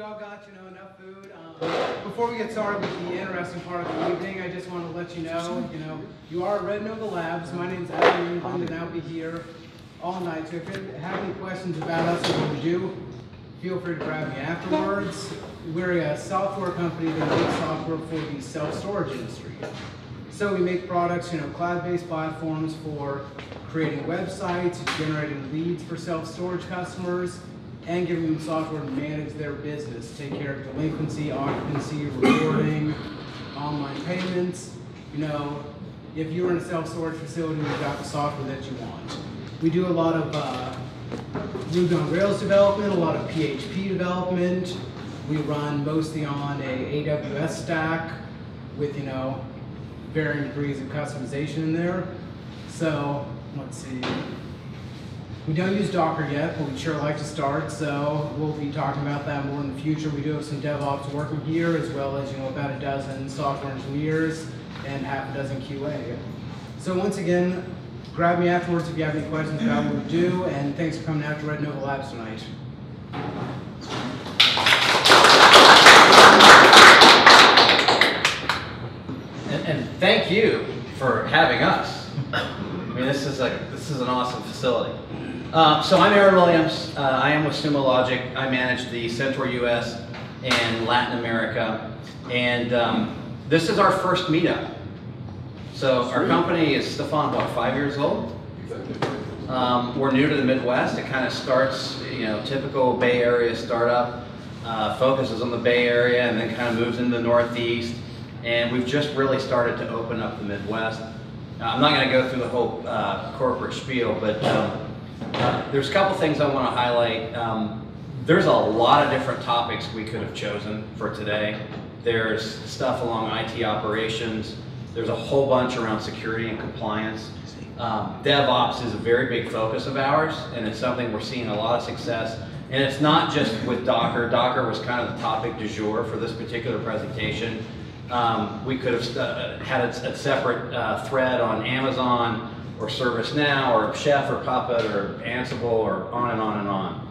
we all got, you know, enough food. Before we get started with the interesting part of the evening, I just want to let you know, you are Red Nova Labs. My name's Adam, and I'll be here all night. So if you have any questions about us and what we do, feel free to grab me afterwards. We're a software company that makes software for the self-storage industry. So we make products, you know, cloud-based platforms for creating websites, generating leads for self-storage customers, and giving them software to manage their business, take care of delinquency, occupancy, reporting, online payments. You know, if you're in a self-storage facility, you've got the software that you want. We do a lot of Ruby on Rails development, a lot of PHP development. We run mostly on a AWS stack with, you know, varying degrees of customization in there. So, let's see. We don't use Docker yet, but we'd sure like to start, so we'll be talking about that more in the future. We do have some DevOps working here, as well as, you know, about a dozen software engineers and half a dozen QA. So once again, grab me afterwards if you have any questions about what we do, and thanks for coming out to Red Nova Labs tonight. And thank you for having us. I mean, this is an awesome facility. So I'm Aaron Williams. I am with Sumo Logic. I manage the Central U.S. and Latin America, and this is our first meetup. So our company is, Stefan, about 5 years old. We're new to the Midwest. It kind of starts, you know, typical Bay Area startup, focuses on the Bay Area, and then kind of moves into the Northeast. And we've just really started to open up the Midwest. I'm not going to go through the whole corporate spiel, but there's a couple things I want to highlight. There's a lot of different topics we could have chosen for today. There's stuff along IT operations. There's a whole bunch around security and compliance. DevOps is a very big focus of ours, and it's something we're seeing a lot of success. And it's not just with Docker. Docker was kind of the topic du jour for this particular presentation. We could have had a separate thread on Amazon, or ServiceNow, or Chef, or Puppet, or Ansible, or on and on and on.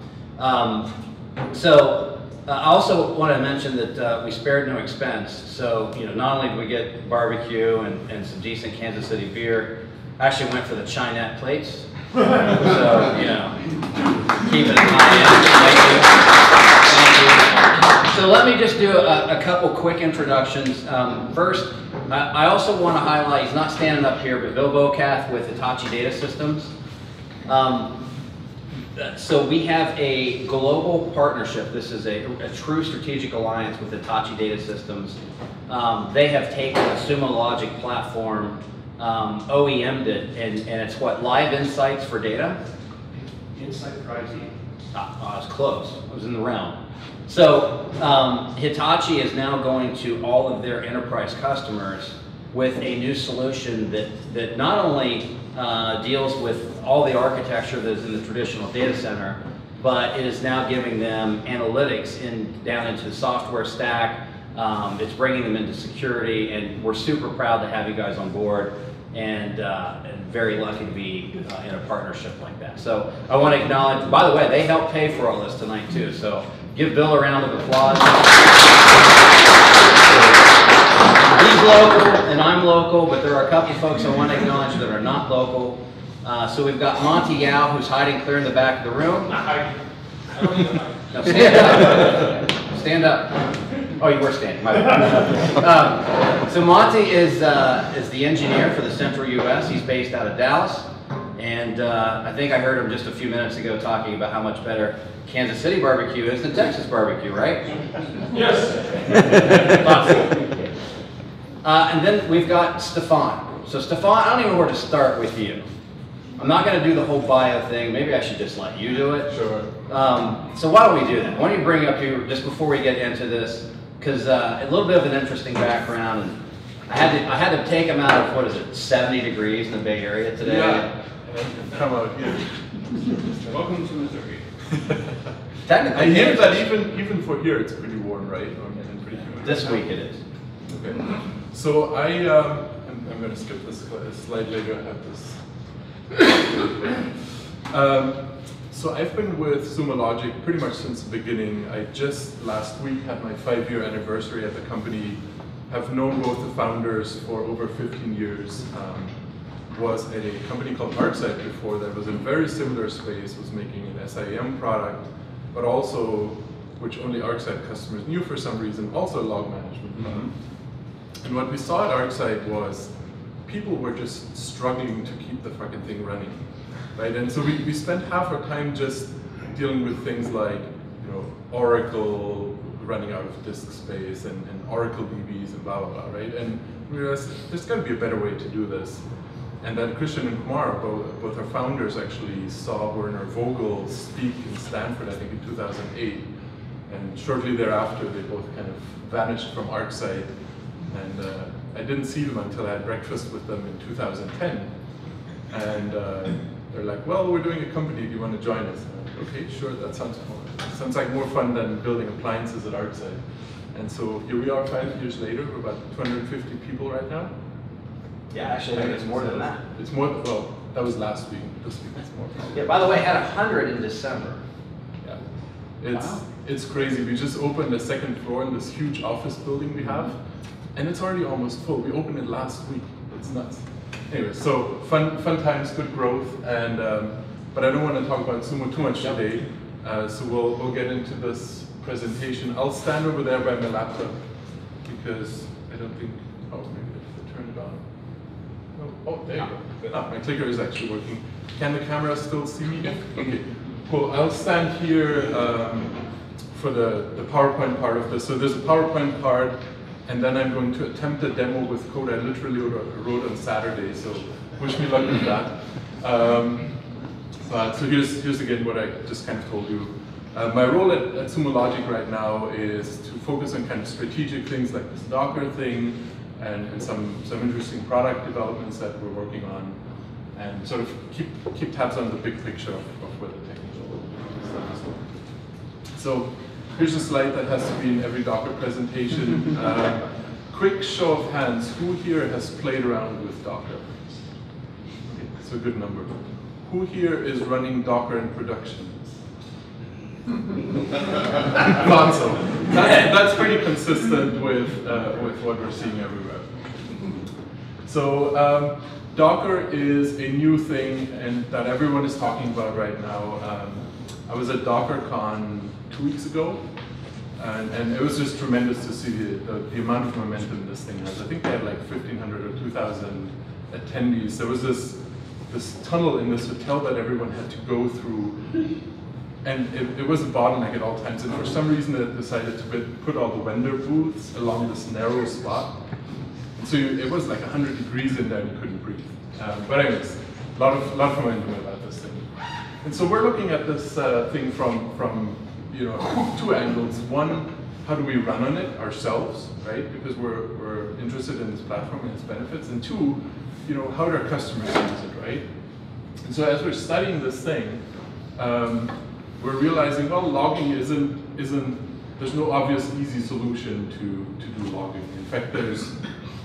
I also want to mention that we spared no expense. So, you know, not only did we get barbecue and some decent Kansas City beer, I actually went for the Chinette plates. So, you know, keep it high end. Thank you. So let me just do a couple quick introductions. First, I also want to highlight, he's not standing up here, but Bill Bocath with Hitachi Data Systems. So we have a global partnership. This is a true strategic alliance with Hitachi Data Systems. They have taken the Sumo Logic platform, OEM'd it, and it's what, Live Insights for Data? Insight for IT. I was close, I was in the realm. So Hitachi is now going to all of their enterprise customers with a new solution that not only deals with all the architecture that is in the traditional data center, but it is now giving them analytics down into the software stack. It's bringing them into security, and we're super proud to have you guys on board, and very lucky to be in a partnership like that. So I want to acknowledge, by the way, they helped pay for all this tonight too, so give Bill a round of applause. He's local and I'm local, but there are a couple folks I want to acknowledge that are not local. So we've got Monty Yao, who's hiding clear in the back of the room. Not hiding. I don't need to hide. No, stand up. Stand up. Oh, you were standing. My bad. So Monty is the engineer for the Central U.S. He's based out of Dallas, and I think I heard him just a few minutes ago talking about how much better Kansas City barbecue is than Texas barbecue, right? Yes. Possible. And then we've got Stefan. So Stefan, I don't even know where to start with you. I'm not going to do the whole bio thing. Maybe I should just let you do it. Sure. So why don't we do that? Why don't you bring up your, just before we get into this, because a little bit of an interesting background, and I had to take him out of, what is it, 70 degrees in the Bay Area today. Yeah. Come on, yeah. Welcome to Missouri. Technically, I hear that even for here it's pretty warm, right? And pretty humid. This week it is. Okay. So I'm going to skip this slide later. I have this. So I've been with Sumo Logic pretty much since the beginning. I just last week had my 5-year anniversary at the company. Have known both the founders for over 15 years. Was at a company called ArcSight before that was in a very similar space, was making an SIEM product, but also, which only ArcSight customers knew for some reason, also log management product. Mm-hmm. And what we saw at ArcSight was people were just struggling to keep the fucking thing running. Right? And so we spent half our time just dealing with things like, you know, Oracle running out of disk space and Oracle DBs and blah, blah, blah, right? And we realized there's got to be a better way to do this. And then Christian and Kumar, both our founders, actually saw Werner Vogel speak in Stanford, I think in 2008. And shortly thereafter, they both kind of vanished from ArcSight. And I didn't see them until I had breakfast with them in 2010. And they're like, well, we're doing a company, do you want to join us? And I'm like, okay, sure, that sounds fun. Sounds like more fun than building appliances at ArcSight. And so here we are 5 years later, we're about 250 people right now. Yeah, actually, I think it's more than that. It's more, well, that was last week. This week it's more. Yeah, by the way, I had 100 in December. Yeah. It's crazy. We just opened the second floor in this huge office building we have, and it's already almost full. We opened it last week. It's nuts. Anyway, so fun times, good growth, and but I don't want to talk about Sumo too much today, so we'll get into this presentation. I'll stand over there by my laptop, because I don't think, oh, maybe I should turn it on. Oh, there you go. Oh, my clicker is actually working. Can the camera still see me? Okay, cool. I'll stand here for the PowerPoint part of this. So there's a PowerPoint part, and then I'm going to attempt a demo with code I literally wrote on Saturday, so wish me luck with that. But so here's again what I just kind of told you. My role at Sumo Logic right now is to focus on kind of strategic things like this Docker thing, and some interesting product developments that we're working on, and sort of keep tabs on the big picture of where the technical stuff is going. So here's a slide that has to be in every Docker presentation. Quick show of hands, who here has played around with Docker? Okay, that's a good number. Who here is running Docker in production? Console. That's pretty consistent with what we're seeing everywhere. So Docker is a new thing and that everyone is talking about right now. I was at DockerCon 2 weeks ago, and it was just tremendous to see the amount of momentum this thing has. I think they had like 1,500 or 2,000 attendees. There was this tunnel in this hotel that everyone had to go through. And it was a bottleneck at all times, and for some reason they decided to put all the vendor booths along this narrow spot. And so it was like 100 degrees in there and you couldn't breathe. But anyways, a lot of momentum about this thing. And so we're looking at this thing from you know, two angles. One, how do we run on it ourselves, right? Because we're interested in this platform and its benefits. And two, you know, how do our customers use it, right? And so as we're studying this thing, we're realizing, well, logging isn't, there's no obvious easy solution to do logging. In fact, there's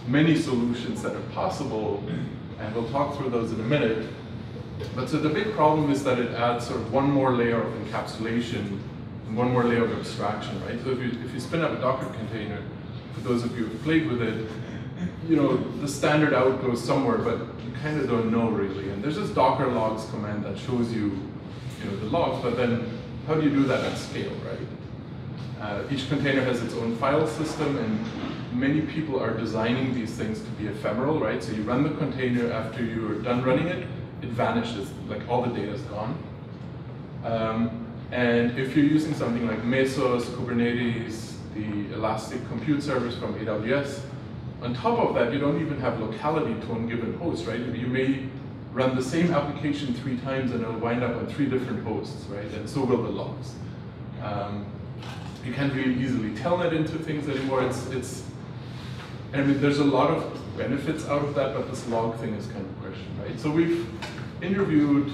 many solutions that are possible, and we'll talk through those in a minute. But so the big problem is that it adds sort of one more layer of encapsulation and one more layer of abstraction, right? So if you spin up a Docker container, for those of you who've played with it, you know, the standard out goes somewhere, but you kind of don't know really. And there's this Docker logs command that shows you the logs, but then how do you do that at scale, right? Each container has its own file system, and many people are designing these things to be ephemeral, right? So you run the container, after you're done running it, it vanishes, like all the data is gone. And if you're using something like Mesos, Kubernetes, the Elastic Compute Servers from AWS, on top of that, you don't even have locality to one given host, right? You may run the same application 3 times and it'll wind up on 3 different hosts, right? And so will the logs. You can't really easily telnet into things anymore. I mean, there's a lot of benefits out of that, but this log thing is kind of questioned, right? So we've interviewed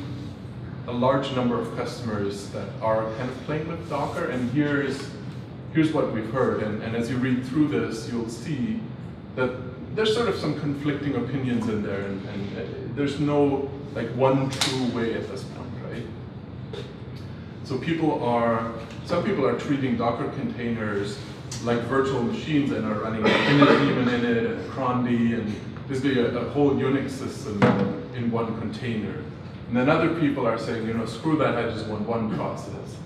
a large number of customers that are kind of playing with Docker, and here's what we've heard. And as you read through this, you'll see that there's sort of some conflicting opinions in there, and there's no like one true way at this point, right? So some people are treating Docker containers like virtual machines and are running init, in it, and crondy, and basically a whole Unix system in one container. And then other people are saying, you know, screw that, I just want one process.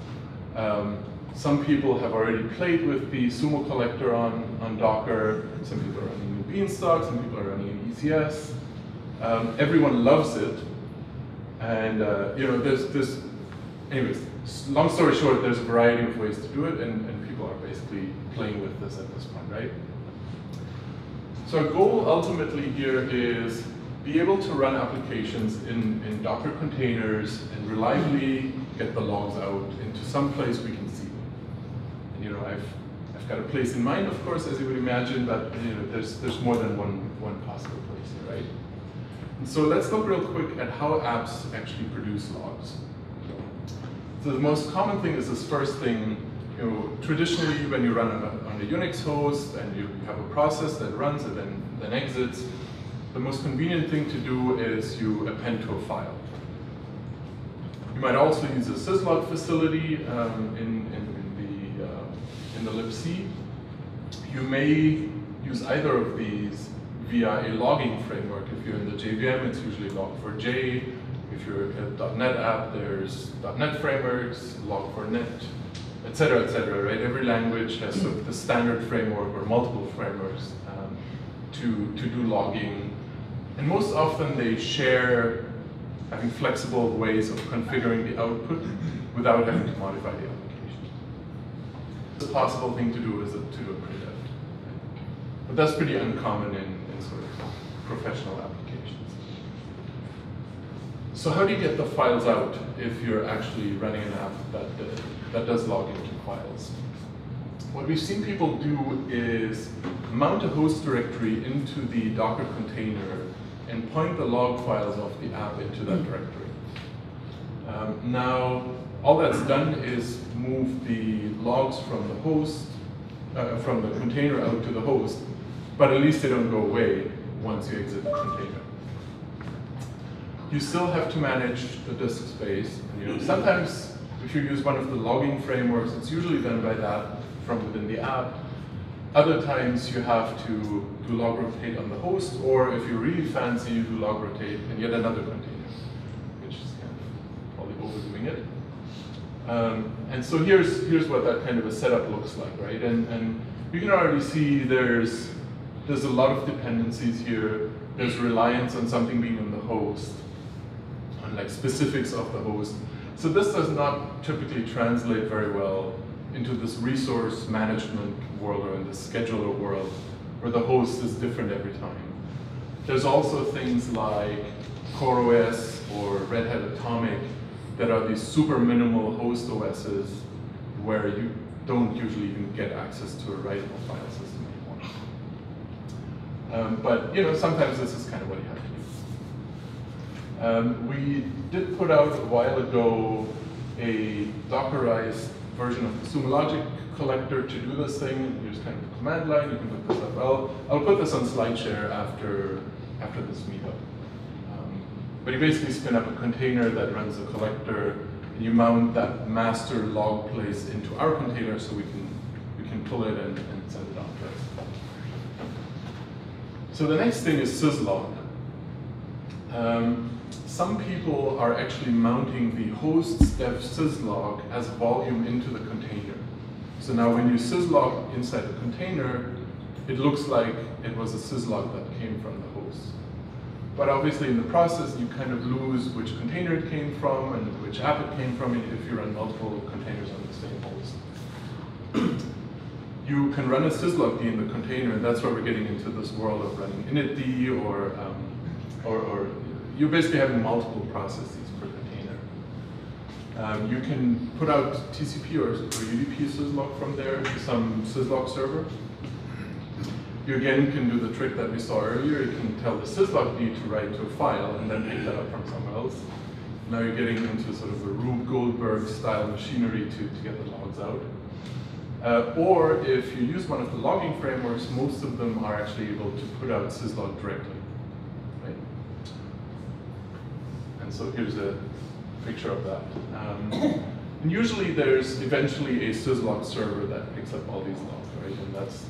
Some people have already played with the Sumo collector on Docker. Some people are running in Beanstalk, some people are running in ECS. Everyone loves it. And, you know, there's this, anyways, long story short, there's a variety of ways to do it, and people are basically playing with this at this point, right? So our goal ultimately here is be able to run applications in Docker containers and reliably get the logs out into some place we can see them. And, you know, I've got a place in mind, of course, as you would imagine, but, you know, there's more than one possible place here, right? And so let's look real quick at how apps actually produce logs. So the most common thing is this first thing. You know, traditionally, when you run on a Unix host and you have a process that runs and then exits, the most convenient thing to do is you append to a file. You might also use a syslog facility in the libc. You may use either of these via a logging framework. If you're in the JVM, it's usually log4j. If you're a .NET app, there's .NET frameworks, log4net, et cetera, right? Every language has sort of the standard framework or multiple frameworks to do logging. And most often they share having flexible ways of configuring the output without having to modify the application. The possible thing to do is to do a printout. But that's pretty uncommon in sort of professional applications. So how do you get the files out if you're actually running an app that does log into files? What we've seen people do is mount a host directory into the Docker container and point the log files of the app into that directory. Now, all that's done is move the logs from the host, from the container out to the host, but at least they don't go away once you exit the container. You still have to manage the disk space. And, you know, sometimes, if you use one of the logging frameworks, it's usually done by that from within the app. Other times, you have to do log rotate on the host, or if you're really fancy, you do log rotate in yet another container, which is kind of probably overdoing it. And so here's what that kind of a setup looks like, right? And you can already see there's a lot of dependencies here. There's reliance on something being on the host, on like specifics of the host. So this does not typically translate very well into this resource management world or in the scheduler world where the host is different every time. There's also things like CoreOS or Red Hat Atomic that are these super minimal host OSs where you don't usually even get access to a writable file system anymore. But, you know, sometimes this is kind of what you have to do. We did put out a while ago a Dockerized version of the Sumo Logic collector to do this thing. Here's kind of the command line. You can look this up. I'll put this on SlideShare after this meetup. But you basically spin up a container that runs the collector, and you mount that master log place into our container so we can pull it and send it off to us. So the next thing is syslog. Some people are actually mounting the host dev syslog as volume into the container. So now when you syslog inside the container, it looks like it was a syslog that came from the host. But obviously in the process, you kind of lose which container it came from and which app it came from if you run multiple containers on the same host. You can run a syslogd in the container, and that's where we're getting into this world of running initd or you're basically having multiple processes per container. You can put out TCP or UDP syslog from there to some syslog server. You again can do the trick that we saw earlier. You can tell the syslogd to write to a file and then pick that up from somewhere else. Now you're getting into sort of a Rube Goldberg style machinery to get the logs out. Or if you use one of the logging frameworks, most of them are actually able to put out syslog directly. Right? And so here's a picture of that. And usually there's eventually a syslog server that picks up all these logs, right? And that's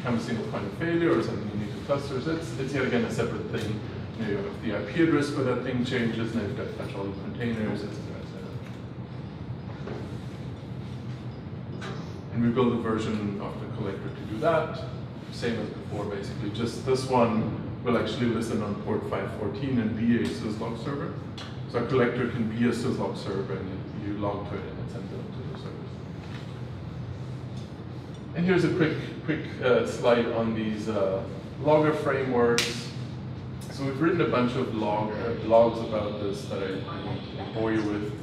become a single point of failure or something you need to cluster. So it's yet again a separate thing. You know, you have the IP address for that thing changes, and you've got to fetch all the containers, etc. And we build a version of the collector to do that. Same as before, basically. Just this one will actually listen on port 514 and be a syslog server. So a collector can be a syslog server, and you log to it, and it sends it up to the service. And here's a quick slide on these logger frameworks. So we've written a bunch of logs about this that I won't bore you with,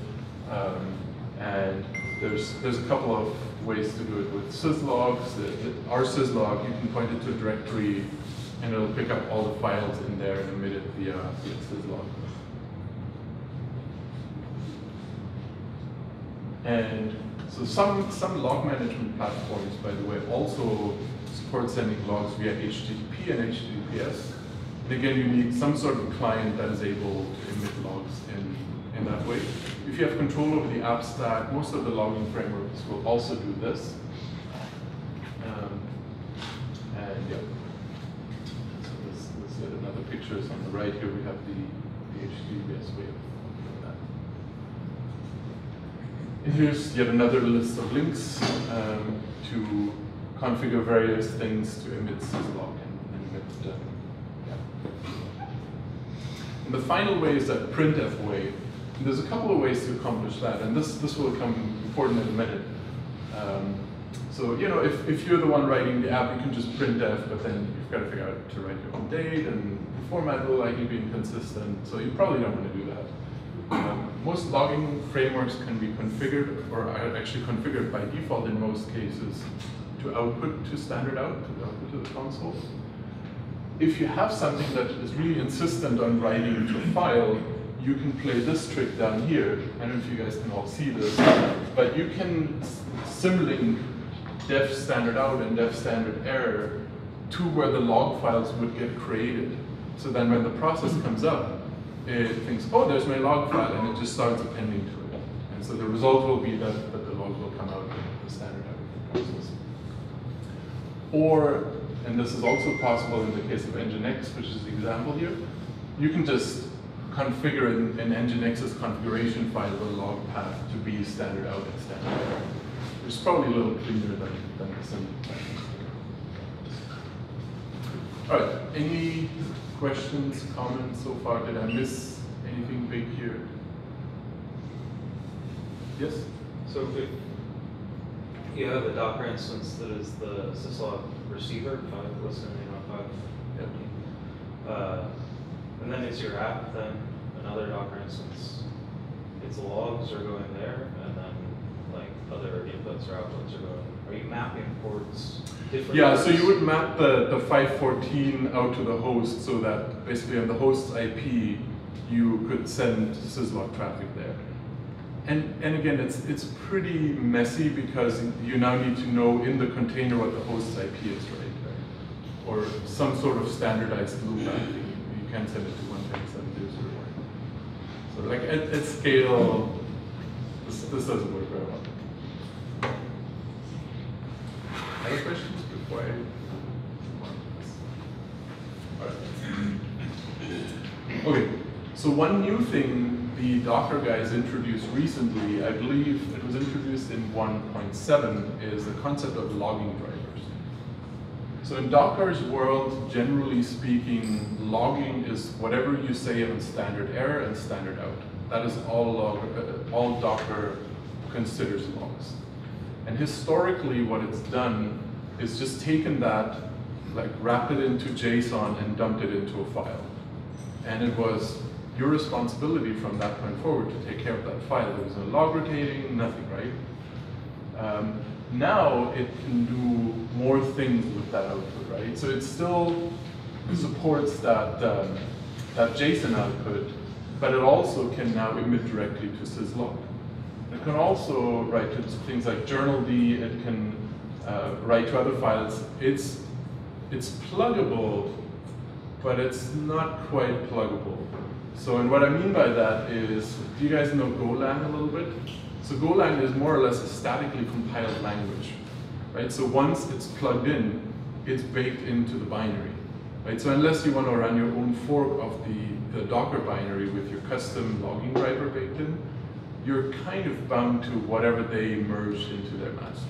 and there's a couple of ways to do it with syslogs. Our syslog, you can point it to a directory, and it'll pick up all the files in there and emit it via syslog. And so some log management platforms, by the way, also support sending logs via HTTP and HTTPS. And again, you need some sort of client that is able to emit logs in that way. If you have control over the app stack, most of the logging frameworks will also do this. And yeah, so this is another picture. So on the right here, we have the HTTPS way. Here's yet another list of links to configure various things to emit syslog and emit. Yeah. And the final way is that printf way. And there's a couple of ways to accomplish that, and this will become important in a minute. So you know, if you're the one writing the app, you can just printf, but then you've got to figure out to write your own date, and the format will likely be inconsistent, so you probably don't want to do that. Most logging frameworks can be configured, or are actually configured by default in most cases, to output to standard output to the console. If you have something that is really insistent on writing to a file, you can play this trick down here. I don't know if you guys can all see this, but you can symlink def standard out and def standard error to where the log files would get created. So then when the process comes up, it thinks, oh, there's my log file, and it just starts appending to it. And so the result will be that the log will come out of the standard output process. Or, and this is also possible in the case of Nginx, which is the example here, you can just configure in Nginx's configuration file the log path to be standard out and standard error, which is probably a little cleaner than the simple path. All right, any questions, comments so far? Did I miss anything big here? Yes? So if you have a Docker instance that is the syslog receiver, 5 listen, 5. Yep. And then it's your app, then another Docker instance, its logs are going there, and then like other inputs or outputs are going. Are you mapping ports differently? Yeah, so you would map the 514 out to the host so that basically on the host's IP, you could send syslog traffic there. And again, it's pretty messy because you now need to know in the container what the host's IP is, right? Or some sort of standardized loopback. You can send it to 127.0.0.1. So like at scale, this doesn't work very well. Other questions before I all right. Okay, so one new thing the Docker guys introduced recently, I believe it was introduced in 1.7, is the concept of logging drivers. So in Docker's world, generally speaking, logging is whatever you say on standard error and standard out. That is all Docker considers logs. And historically, what it's done is just taken that, like wrapped it into JSON and dumped it into a file. And it was your responsibility from that point forward to take care of that file. There was no log rotating, nothing, right? Now it can do more things with that output, right? So it still supports that JSON output, but it also can now emit directly to syslog. It can also write to things like journald, it can write to other files. It's pluggable, but it's not quite pluggable. So, and what I mean by that is, do you guys know Golang a little bit? So Golang is more or less a statically compiled language, right? So once it's plugged in, it's baked into the binary, right? So unless you want to run your own fork of the Docker binary with your custom logging driver baked in, you're kind of bound to whatever they merged into their master.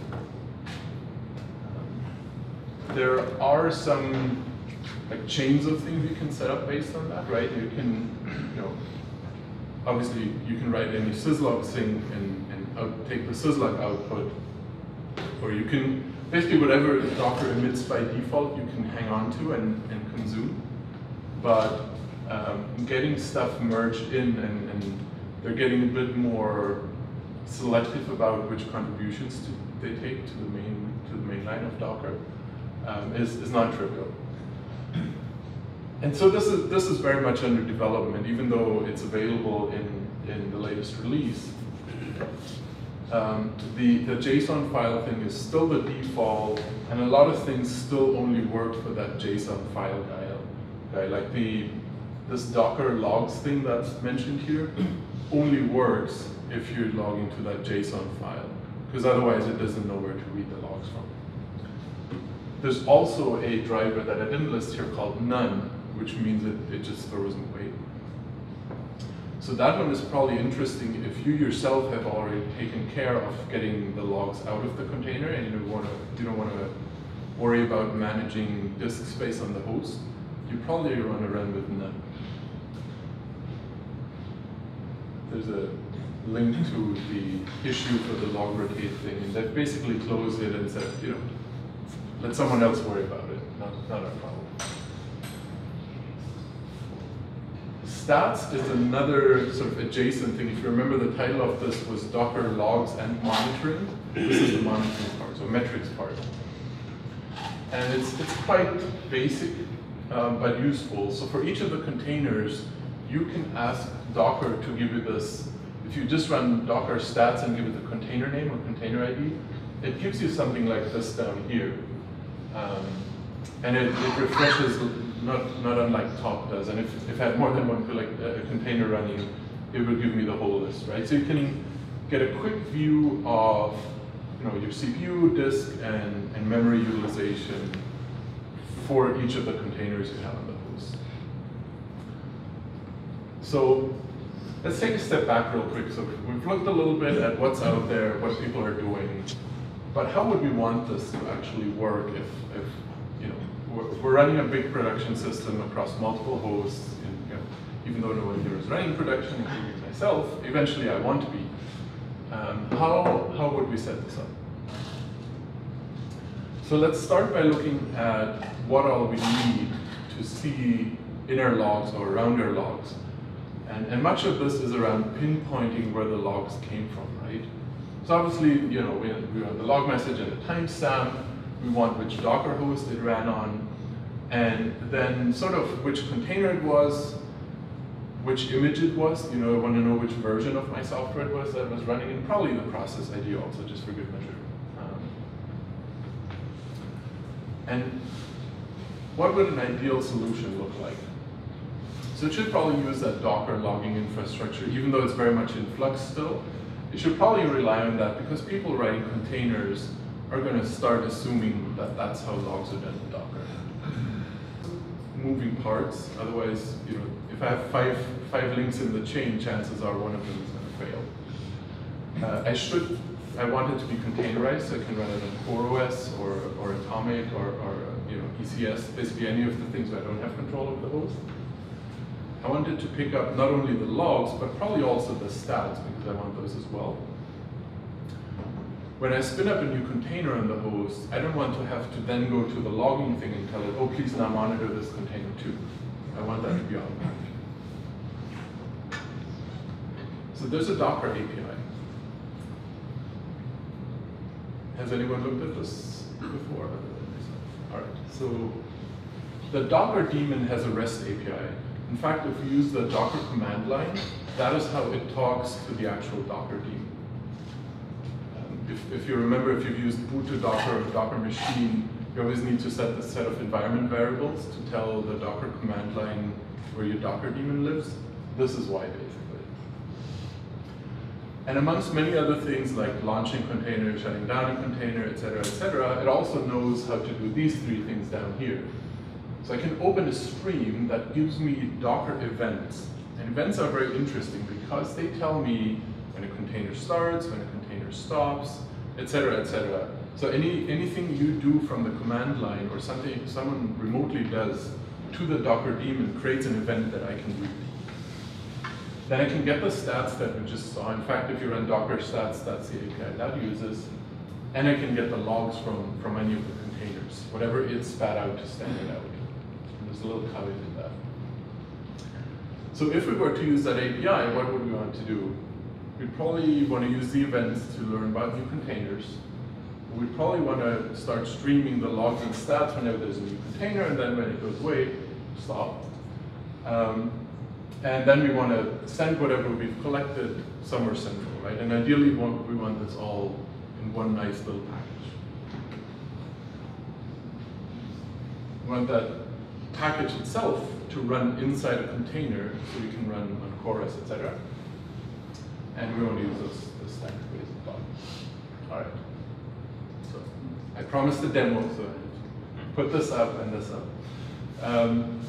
There are some like chains of things you can set up based on that, right? You can, you know, obviously you can write any syslog thing and take the syslog output, or you can basically whatever Docker emits by default, you can hang on to and consume. But getting stuff merged in and they're getting a bit more selective about which contributions they take to the main line of Docker is not trivial. And so this is very much under development, even though it's available in the latest release. The JSON file thing is still the default, and a lot of things still only work for that JSON file guy. Like this Docker logs thing that's mentioned here only works if you log into that JSON file, because otherwise it doesn't know where to read the logs from. There's also a driver that I didn't list here called none, which means it just throws them away. So that one is probably interesting if you yourself have already taken care of getting the logs out of the container and you don't want to worry about managing disk space on the host. You probably want to run with none. There's a link to the issue for the log4j thing, and they've basically closed it and said, you know, let someone else worry about it, not our problem. Stats is another sort of adjacent thing. If you remember, the title of this was Docker logs and monitoring. This is the monitoring part, so metrics part. And it's quite basic, but useful. So for each of the containers, you can ask Docker to give you this. If you just run Docker stats and give it the container name or container ID, it gives you something like this down here. And it refreshes, not unlike top does. And if I had more than one container running, it would give me the whole list, right? So you can get a quick view of, you know, your CPU, disk, and memory utilization for each of the containers you have on the host. So let's take a step back real quick. So we've looked a little bit at what's out there, what people are doing. But how would we want this to actually work if you know, we're running a big production system across multiple hosts, and, you know, even though no one here is running production, including myself, eventually I want to be. How would we set this up? So let's start by looking at what all we need to see in our logs or around our logs. And much of this is around pinpointing where the logs came from, right? So obviously, you know, we have the log message and the timestamp, we want which Docker host it ran on, and then sort of which container it was, which image it was. You know, I want to know which version of my software it was that was running, and probably the process ID also, just for good measure. And what would an ideal solution look like? So it should probably use that Docker logging infrastructure, even though it's very much in flux still. You should probably rely on that because people writing containers are going to start assuming that that's how logs are done in Docker. Moving parts, otherwise, you know, if I have five links in the chain, chances are one of them is going to fail. I want it to be containerized, so I can run it on CoreOS or Atomic or you know, ECS, basically any of the things where I don't have control over the host. I wanted to pick up not only the logs, but probably also the stats, because I want those as well. When I spin up a new container on the host, I don't want to have to then go to the logging thing and tell it, oh, please now monitor this container too. I want that to be automatic. So there's a Docker API. Has anyone looked at this before? All right, so the Docker daemon has a REST API. In fact, if you use the Docker command line, that is how it talks to the actual Docker daemon. If you remember, if you've used boot to Docker or Docker machine, you always need to set the set of environment variables to tell the Docker command line where your Docker daemon lives. This is why, basically. And amongst many other things like launching containers, shutting down a container, et cetera, it also knows how to do these three things down here. So I can open a stream that gives me Docker events. And events are very interesting because they tell me when a container starts, when a container stops, et cetera. So anything you do from the command line or something someone remotely does to the Docker daemon creates an event that I can read. Then I can get the stats that we just saw. In fact, if you run Docker stats, that's the API that uses. And I can get the logs from any of the containers, whatever it spat out to standard out. And there's a little caveat in that. So if we were to use that API, what would we want to do? We'd probably want to use the events to learn about new containers. We'd probably want to start streaming the logs and stats whenever there's a new container, and then when it goes away, stop. And then we want to send whatever we've collected somewhere central, right? And ideally, we want this all in one nice little package. We want that package itself to run inside a container, so we can run on CoreOS, etc. And we want to use this standard ways of logging. All right. So I promised a demo, so I put this up and this up.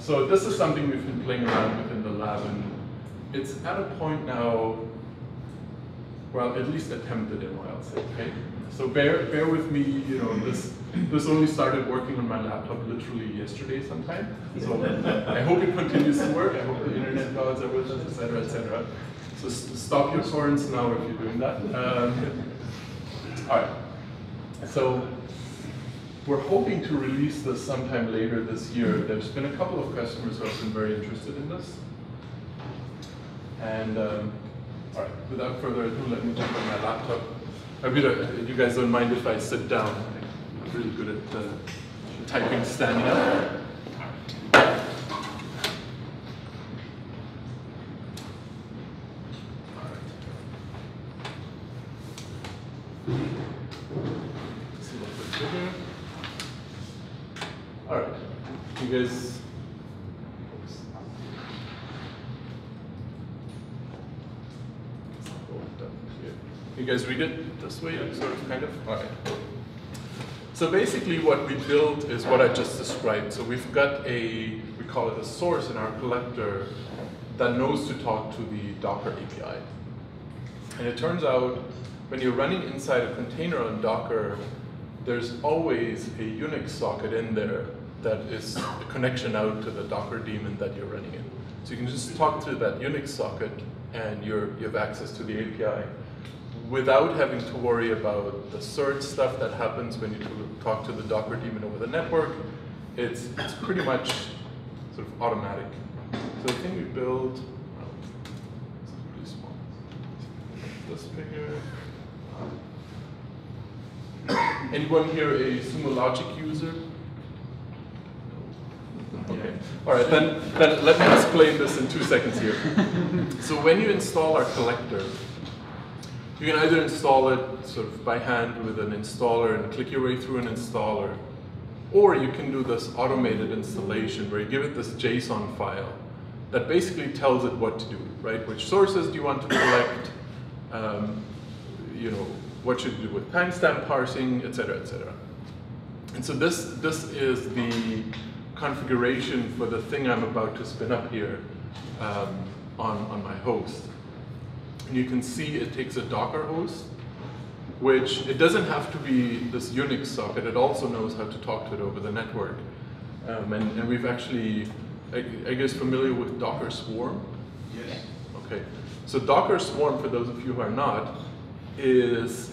So this is something we've been playing around with in the lab, and it's at a point now, well, at least attempt the demo, I'll say, okay? So bear with me, you know, this only started working on my laptop literally yesterday sometime, so I hope it continues to work, I hope the internet gods are with us, etc., etc. So stop your torrents now if you're doing that. All right, so we're hoping to release this sometime later this year. There's been a couple of customers who have been very interested in this. And all right, without further ado, let me jump on my laptop. You guys don't mind if I sit down? I'm really good at typing standing up. You guys read it this way, sort of, kind of? All right. So basically what we built is what I just described. So we've got we call it a source in our collector that knows to talk to the Docker API. And it turns out when you're running inside a container on Docker, there's always a Unix socket in there that is the connection out to the Docker daemon that you're running in. So you can just talk through that Unix socket and you have access to the API without having to worry about the search stuff that happens when you talk to the Docker daemon over the network. It's pretty much sort of automatic. So the thing we build, it's pretty small. This figure. Anyone here a Sumo Logic user? Okay. All right, then let me explain this in 2 seconds here. So when you install our collector, you can either install it sort of by hand with an installer and click your way through an installer, or you can do this automated installation where you give it this JSON file that basically tells it what to do, right? Which sources do you want to collect, you know, what should you do with timestamp parsing, et cetera, et cetera. And so this is the configuration for the thing I'm about to spin up here on my host. And you can see it takes a Docker host, which it doesn't have to be this Unix socket. It also knows how to talk to it over the network. And we've actually, I guess, familiar with Docker Swarm? Yes. Okay. So Docker Swarm, for those of you who are not, is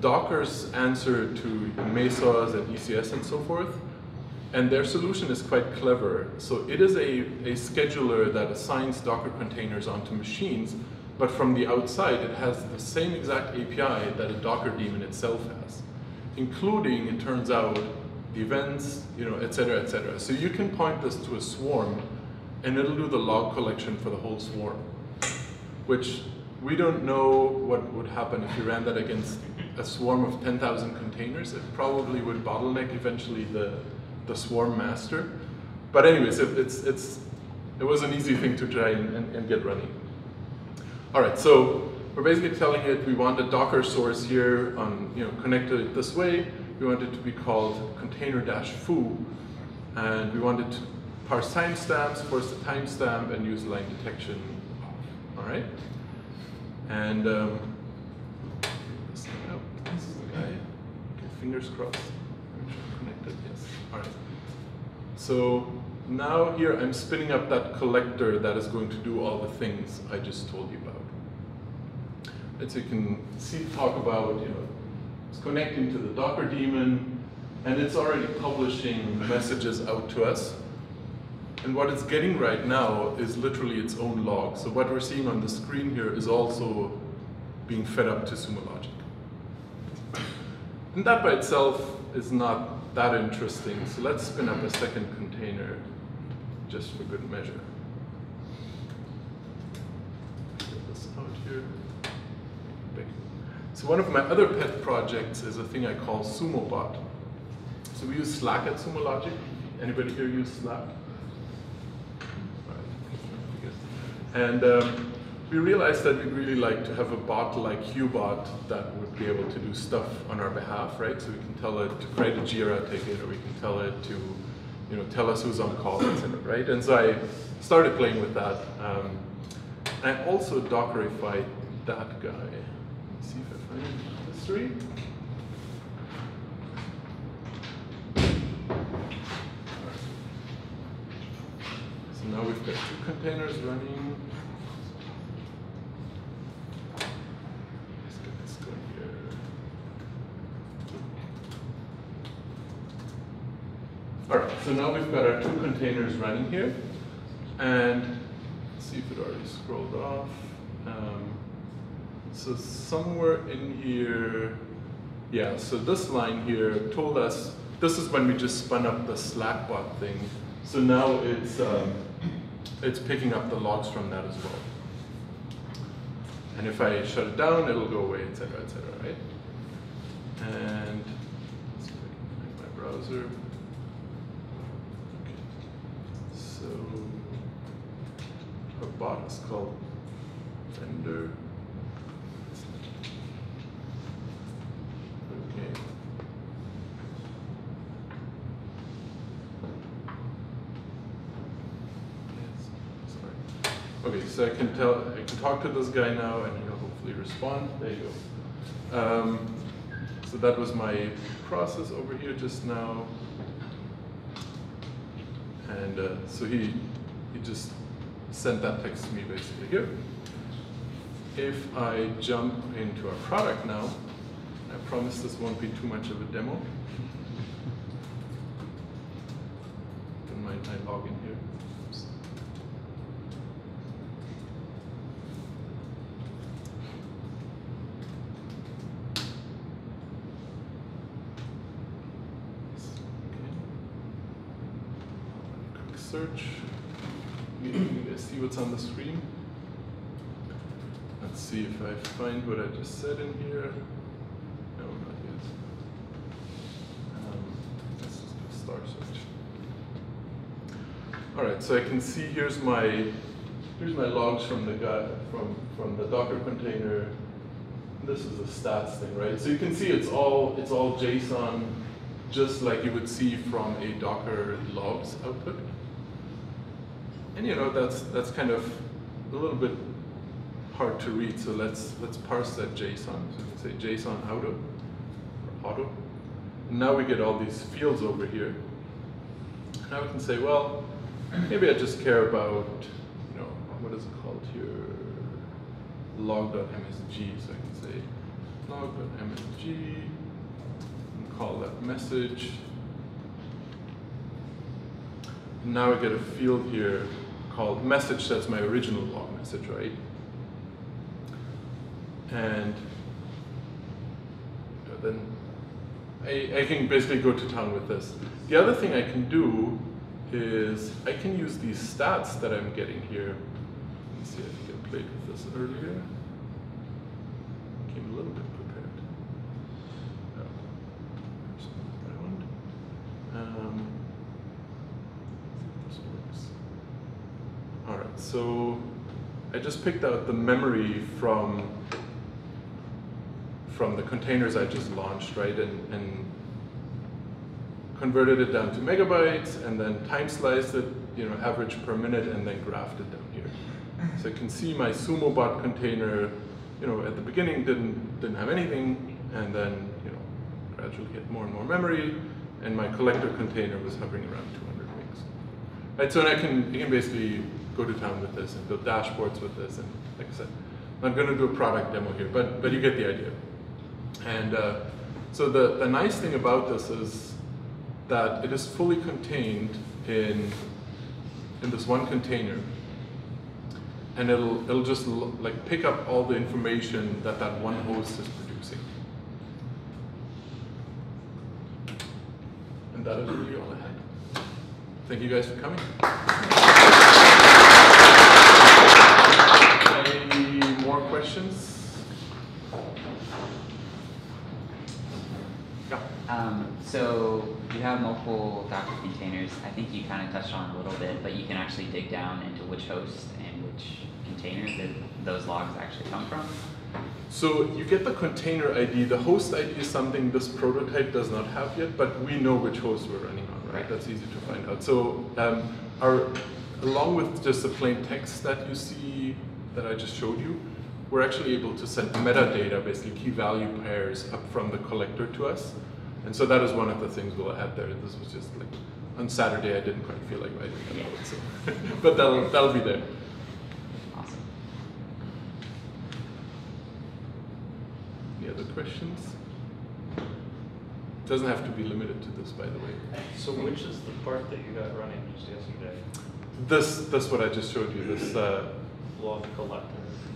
Docker's answer to Mesos and ECS and so forth. And their solution is quite clever. So it is a scheduler that assigns Docker containers onto machines, but from the outside, it has the same exact API that a Docker daemon itself has, including, it turns out, the events, you know, et cetera, et cetera. So you can point this to a swarm, and it'll do the log collection for the whole swarm, which we don't know what would happen if you ran that against a swarm of 10,000 containers. It probably would bottleneck eventually the swarm master. But anyways, it was an easy thing to try and get running. All right, so We're basically telling it we want a Docker source here, connected this way. We want it to be called container-foo, and we want it to parse timestamps, force the timestamp, and use line detection. All right, and this is the guy. Okay, fingers crossed. Connected, yes. All right. So now here I'm spinning up that collector that is going to do all the things I just told you about. So you can see, talk about, it's connecting to the Docker daemon, and it's already publishing messages out to us. And what it's getting right now is literally its own log. So what we're seeing on the screen here is also being fed up to Sumo Logic. And that by itself is not that interesting. So let's spin up a second container just for good measure. Get this out here. So one of my other pet projects is a thing I call SumoBot. So we use Slack at Sumo Logic. Anybody here use Slack? And we realized that we'd really like to have a bot like Qbot that would be able to do stuff on our behalf, right? So we can tell it to create a Jira ticket, or we can tell it to, tell us who's on call, etc., right? And so I started playing with that. And I also Dockerified that guy. Let's see if I find history. So now we've got two containers running. Let's get this going here. All right, so now we've got our two containers running here. And let's see if it already scrolled off. So somewhere in here, yeah, so this line here told us, this is when we just spun up the Slack bot thing. So now it's picking up the logs from that as well. And if I shut it down, it'll go away, et cetera, right? And let's see if I can find my browser. Okay. So our bot is called vendor. Okay, so I can talk to this guy now, and he'll hopefully respond. There you go. So that was my process over here just now, and so he just sent that text to me basically here. If I jump into our product now, I promise this won't be too much of a demo. Don't mind I log in here. Search. You guys see what's on the screen? Let's see if I find what I just said in here. No, not yet. Let's just do a star search. All right, so I can see here's my logs from the guy from the Docker container. This is a stats thing, right? So you can see it's all JSON, just like you would see from a Docker logs output. And that's kind of a little bit hard to read, so let's parse that JSON. So we can say JSON auto. Now we get all these fields over here. Now we can say, well, maybe I just care about, what is it called here? log.msg. So I can say log.msg and call that message. Now I get a field here called message. That's my original log message, right? And then I can basically go to town with this. The other thing I can do is I can use these stats that I'm getting here. Let's see, I think I played with this earlier. Came a little bit prepared. All right, so I just picked out the memory from from the containers I just launched, right? And converted it down to megabytes, and then time sliced it, you know, average per minute, and then graphed it down here. So I can see my Sumo bot container, you know, at the beginning didn't have anything, and then, you know, gradually get more and more memory, and my collector container was hovering around 200 megs. Right, so you can basically go to town with this and build dashboards with this, and like I said, I'm not going to do a product demo here, but you get the idea. And so the nice thing about this is that it is fully contained in this one container, and it'll just like pick up all the information that that one host is producing. And that is really all I had. Thank you guys for coming. Any more questions? Yeah. So you have multiple Docker containers. I think you kind of touched on it a little bit, but you can actually dig down into which host and which container that those logs actually come from. So you get the container ID. The host ID is something this prototype does not have yet, but we know which host we're running on, right? That's easy to find out. So along with just the plain text that you see that I just showed you, we're actually able to send metadata, basically key value pairs, up from the collector to us. And so that is one of the things we'll add there. This was just like, on Saturday I didn't quite feel like writing that out, so. But that'll be there. Other questions? It doesn't have to be limited to this, by the way. So which is the part that you got running just yesterday? This what I just showed you, this log collector.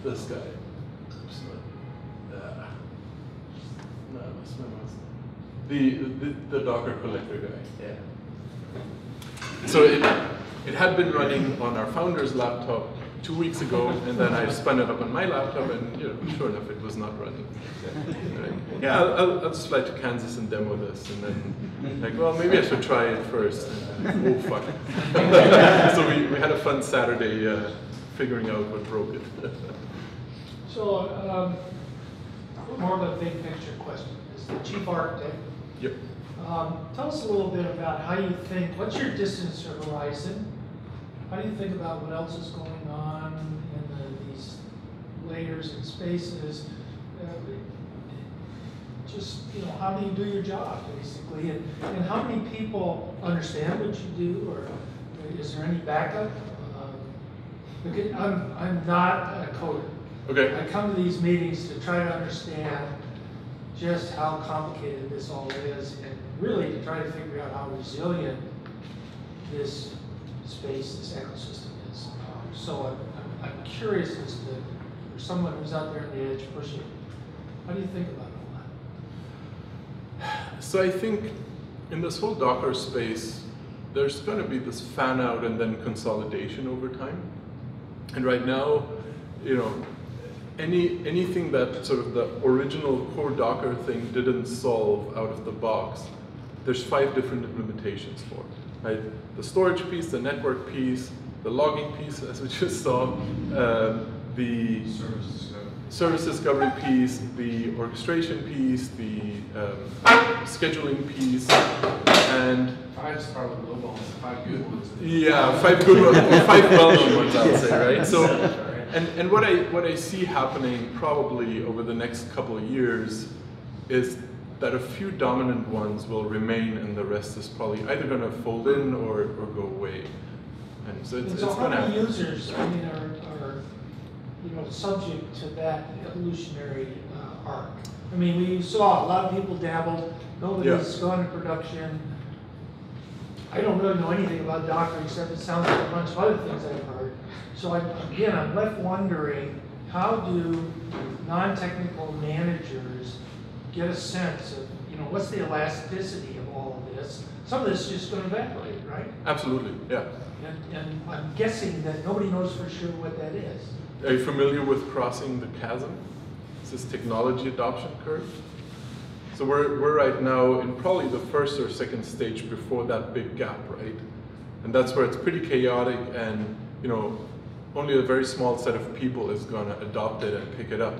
This guy. Oops, no, that's not the Docker collector guy. Yeah. So it had been running on our founder's laptop 2 weeks ago, and then I spun it up on my laptop, and you know, sure enough, it was not running. Right? Yeah, I'll just fly to Kansas and demo this, and then like, well, maybe I should try it first. Oh fuck! So we had a fun Saturday figuring out what broke it. So more of a big picture question: is the chief architect? Yep. Tell us a little bit about how you think. What's your distance or horizon? How do you think about what else is going on in these layers and spaces? Just, you know, how do you do your job, basically? And how many people understand what you do, or is there any backup? Okay, I'm not a coder. Okay. I come to these meetings to try to understand just how complicated this all is, and really to try to figure out how resilient this space, this ecosystem is. So I'm curious as to, for someone who's out there on the edge pushing, how do you think about all that? So I think in this whole Docker space, there's going to be this fan out and then consolidation over time. And right now, you know, anything that sort of the original core Docker thing didn't solve out of the box, there's 5 different implementations for it. Right? The storage piece, the network piece, the logging piece, as we just saw, the service discovery piece, the orchestration piece, the scheduling piece, and 5's probably the low ones, 5 good ones. Yeah, 5 good ones, or 5 well-known ones, I'd say, right? So, and what I see happening probably over the next couple of years is that a few dominant ones will remain, and the rest is probably either going to fold in or go away. And so it's how many users, I mean, are you know, subject to that evolutionary arc? I mean, we saw a lot of people dabbled. Nobody's gone to production. I don't really know anything about Docker except it sounds like a bunch of other things I've heard. So I'm left wondering, how do non-technical managers get a sense of, you know, what's the elasticity of all of this? Some of this is just going to evaporate, right? Absolutely, yeah. And I'm guessing that nobody knows for sure what that is. Are you familiar with crossing the chasm? It's this technology adoption curve. So we're right now in probably the first or second stage before that big gap, right? And that's where it's pretty chaotic, and you know, only a very small set of people is going to adopt it and pick it up.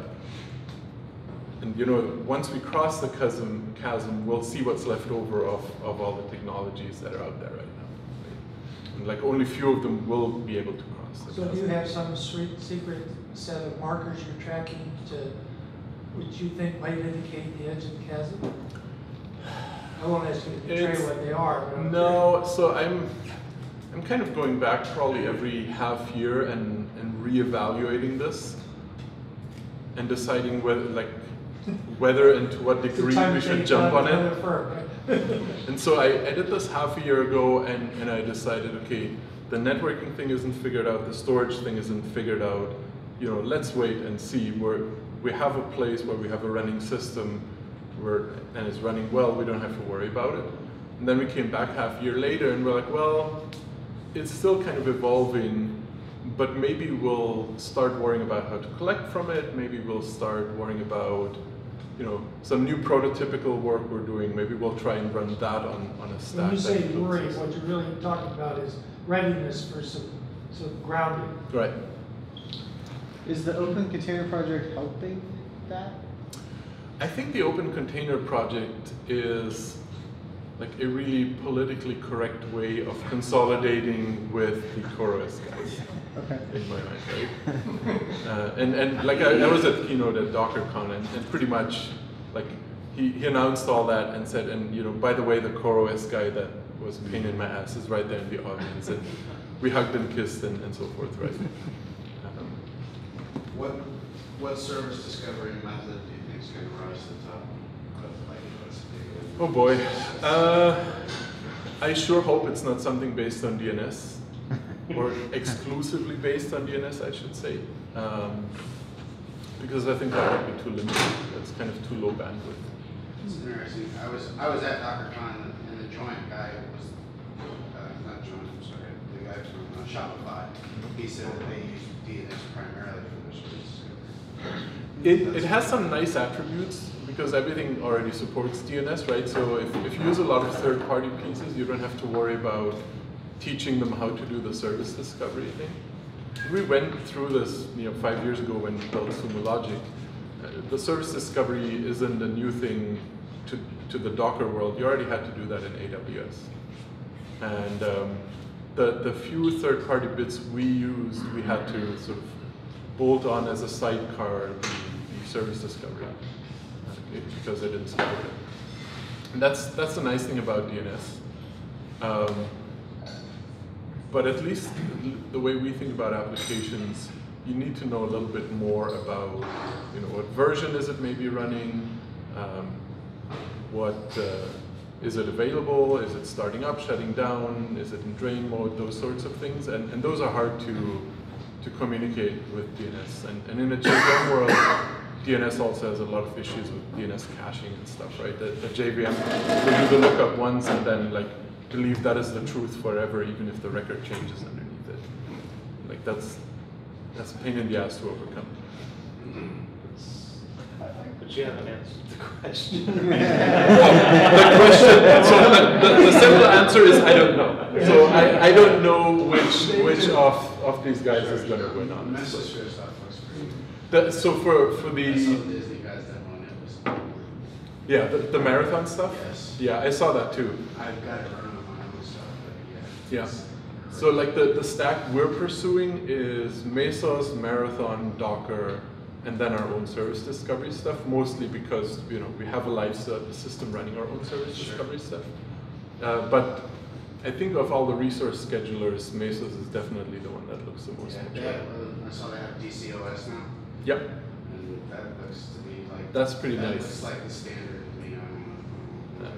And you know, once we cross the chasm, we'll see what's left over of all the technologies that are out there right now. And like only few of them will be able to cross the chasm. So do you have some secret set of markers you're tracking to, which you think might indicate the edge of the chasm? I won't ask you to portray what they are. No, so I'm kind of going back probably every half year and reevaluating this and deciding whether whether and to what degree we should jump on it. And so I did this half a year ago, and I decided, okay, the networking thing isn't figured out, the storage thing isn't figured out, you know, let's wait and see. We have a place where we have a running system and it's running well, we don't have to worry about it. And then we came back half a year later and we're like, well, it's still kind of evolving, but maybe we'll start worrying about how to collect from it, maybe we'll start worrying about, you know, some new prototypical work we're doing, maybe we'll try and run that on a stack. When you say worry, what you're really talking about is readiness for some grounding. Right. Is the Open Container Project helping that? I think the Open Container Project is like a really politically correct way of consolidating with the CoreOS guys, okay, in my mind, right? And like I was at keynote at DockerCon, and pretty much like he announced all that and said, and you know, by the way, the CoreOS guy that was a pain in my ass is right there in the audience, and we hugged and kissed and so forth, right? What service discovery method do you think is going to rise to the top? Oh boy, I sure hope it's not something based on DNS, or exclusively based on DNS, I should say, because I think that would be too limited. That's kind of too low bandwidth. It's interesting. I was at DockerCon, and the joint guy was not joint. I'm sorry, the guy from Shopify. He said that they use DNS primarily for their service. It has some nice attributes, because everything already supports DNS, right? So if you use a lot of third-party pieces, you don't have to worry about teaching them how to do the service discovery thing. We went through this, you know, 5 years ago when we built Sumo Logic. The service discovery isn't a new thing to the Docker world. You already had to do that in AWS. And the few third-party bits we used, we had to sort of bolt on as a sidecar the service discovery. Because I didn't support it. And that's the nice thing about DNS. But at least the way we think about applications, you need to know a little bit more about, you know, what version is it maybe running, is it available, is it starting up, shutting down, is it in drain mode, those sorts of things. And those are hard to communicate with DNS. And in a JVM world, DNS also has a lot of issues with DNS caching and stuff, right? The JVM will do the lookup once and then like believe that is the truth forever, even if the record changes underneath it. Like that's a pain in the ass to overcome. But you haven't answered the question. So the simple answer is I don't know. So I don't know which of these guys is going to win on this. So for the Disney guys that won it was the Marathon stuff. Yes. Yeah, I saw that too. I've got to run on my own stuff, but yeah. Yeah. So like the stack we're pursuing is Mesos, Marathon, Docker, and then our own service discovery stuff. Mostly because you know we have a live system running our own service discovery stuff. But I think of all the resource schedulers, Mesos is definitely the one that looks the most. I saw they have DCOS now. Yep. And that looks to be like... That's pretty nice. That looks like the standard, you know,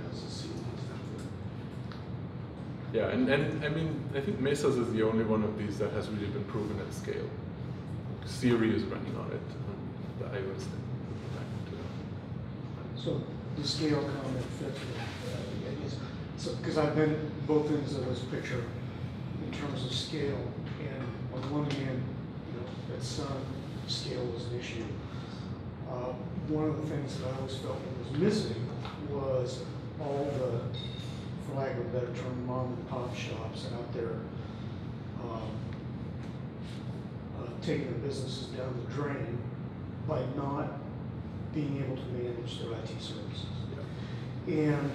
yeah, and I mean, I think Mesos is the only one of these that has really been proven at scale. Siri is running on it, the iOS thing. So the scale comment fits with the ideas. So, because I've been both ends of this picture in terms of scale, and on one hand, you know, at Sun, scale was an issue. One of the things that I always felt was missing was all the, for lack of a better term, mom and pop shops out there taking their businesses down the drain by not being able to manage their IT services. Yeah. And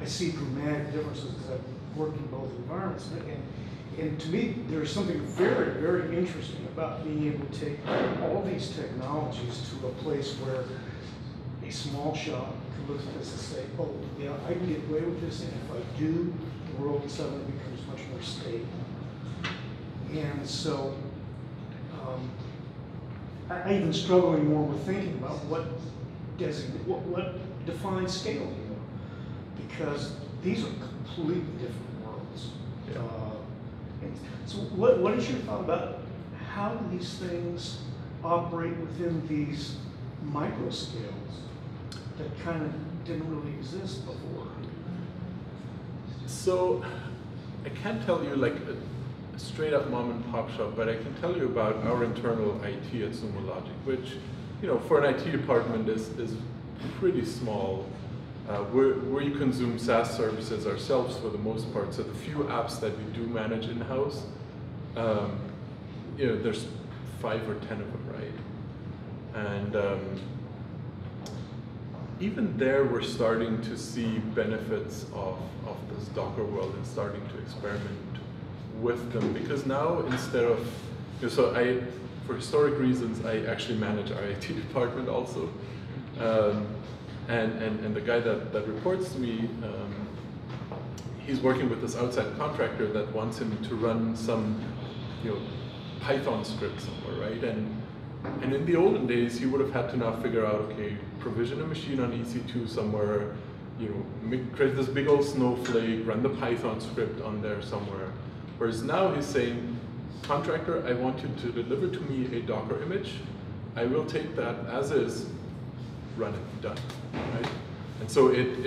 I see dramatic differences because I've worked in both environments. And to me, there's something very, very interesting about being able to take all these technologies to a place where a small shop can look at this and say, oh, yeah, I can get away with this, and if I do, the world suddenly becomes much more stable. And so I've been struggling more with thinking about what defines scale, because these are completely different worlds. Yeah. So what is your thought about how do these things operate within these micro scales that kind of didn't really exist before? So I can't tell you like a straight up mom and pop shop, but I can tell you about our internal IT at Sumo Logic, which, you know, for an IT department is pretty small. We consume SaaS services ourselves for the most part, so the few apps that we do manage in-house, you know, there's 5 or 10 of them, right? And even there, we're starting to see benefits of this Docker world and starting to experiment with them, because now instead of, you know, so I, for historic reasons, I actually manage our IT department also. And the guy that reports to me, he's working with this outside contractor that wants him to run some, you know, Python script somewhere, right? And in the olden days, he would have had to now figure out, okay, provision a machine on EC2 somewhere, you know, create this big old snowflake, run the Python script on there somewhere. Whereas now he's saying, contractor, I want you to deliver to me a Docker image. I will take that as is, run it, done, right? And so it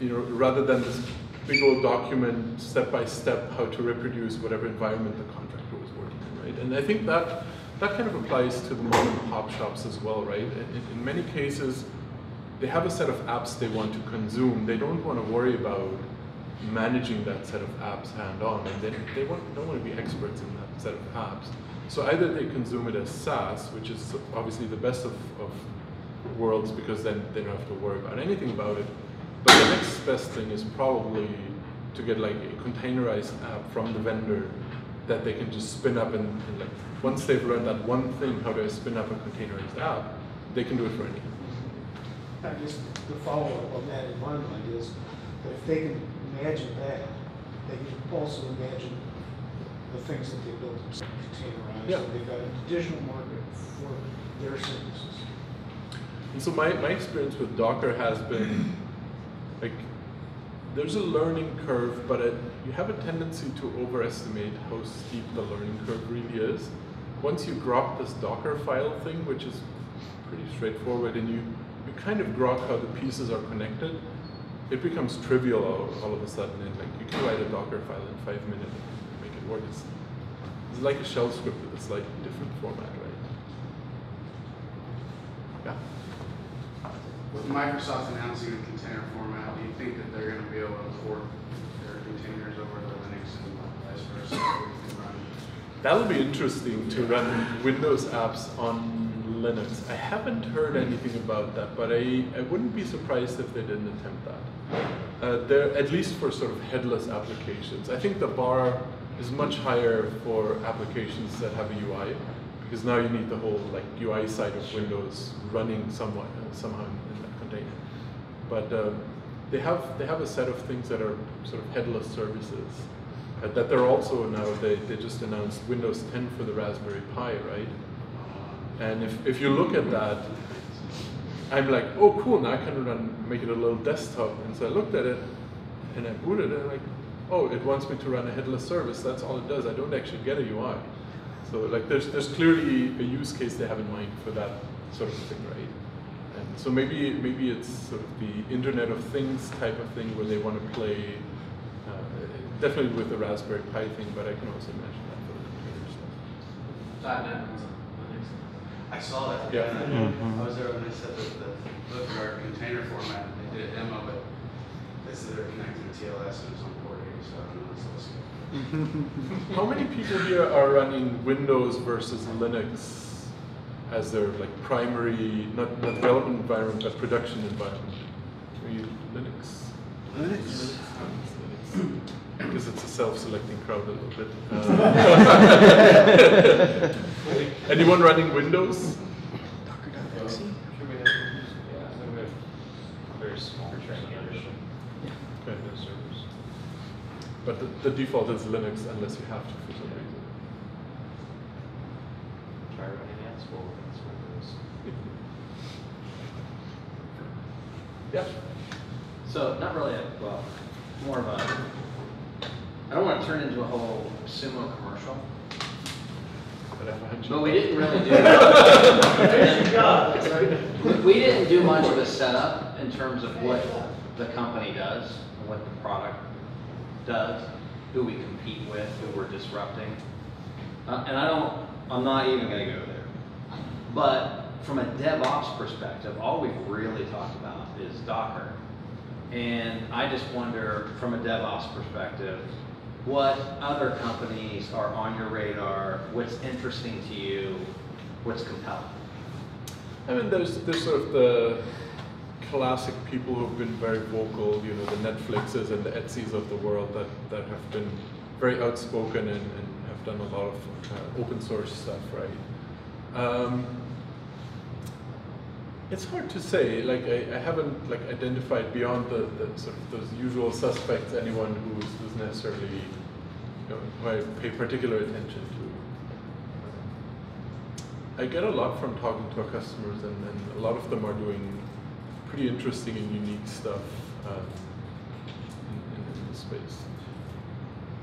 you know, rather than this big old document, step by step, how to reproduce whatever environment the contractor was working in, right? And I think that kind of applies to the mom and pop shops as well, right? In many cases, they have a set of apps they want to consume. They don't want to worry about managing that set of apps hand-on, and they don't want to be experts in that set of apps. So either they consume it as SaaS, which is obviously the best of worlds, because then they don't have to worry about anything about it. But the next best thing is probably to get like a containerized app from the vendor that they can just spin up, and like once they've learned that one thing, how do I spin up a containerized app, they can do it for anything. I guess the follow-up on that in my mind is that if they can imagine that, they can also imagine the things that they built themselves, containerized, yeah. And they've got an additional market for their services. And so my experience with Docker has been, like, there's a learning curve, but you have a tendency to overestimate how steep the learning curve really is. Once you grok this Docker file thing, which is pretty straightforward, and you kind of grok how the pieces are connected, it becomes trivial all of a sudden, and like you can write a Docker file in 5 minutes. Work. It's like a shell script with a slightly different format, right? Yeah. With Microsoft announcing the container format, do you think that they're going to be able to port their containers over to Linux and vice versa? That would be interesting to run Windows apps on Linux. I haven't heard anything about that, but I wouldn't be surprised if they didn't attempt that. At least for sort of headless applications. I think the bar is much higher for applications that have a UI, because now you need the whole like UI side of Windows running somehow in that container. But they have a set of things that are sort of headless services that they're also now they just announced Windows 10 for the Raspberry Pi, right? And if you look at that, I'm like, oh cool, now I can make it a little desktop. And so I looked at it and I booted it, and like, oh, it wants me to run a headless service, that's all it does, I don't actually get a UI. So like there's clearly a use case they have in mind for that sort of thing, right? And so maybe it's sort of the Internet of Things type of thing where they want to play, definitely with the Raspberry Pi thing, but I can also imagine that for the computer stuff. I saw that. Yeah. I was there when they said that the look at our container format, they did a demo, but they said they're connecting to TLS and something. How many people here are running Windows versus Linux as their like primary, not development environment, but production environment. Maybe Linux? Because it's a self-selecting crowd a little bit. Anyone running Windows? Docker.exe? Yeah, very small training. Okay. But the default is Linux unless you have to for some reason. Try running Ansible against Windows. Yeah. So not really a, well, more of a, I don't want to turn into a whole Sumo commercial. But we didn't really do we didn't do much of a setup in terms of what the company does, what the product does, who we compete with, who we're disrupting. And I'm not even going to go there. But from a DevOps perspective, all we've really talked about is Docker. And I just wonder, from a DevOps perspective, what other companies are on your radar? What's interesting to you? What's compelling? I mean, there's sort of the classic people who've been very vocal, you know, the Netflixes and the Etsys of the world that have been very outspoken and have done a lot of open source stuff, right? It's hard to say. Like I haven't like identified beyond the sort of those usual suspects anyone who's necessarily, you know, who I pay particular attention to. I get a lot from talking to our customers, and a lot of them are doing pretty interesting and unique stuff in this space.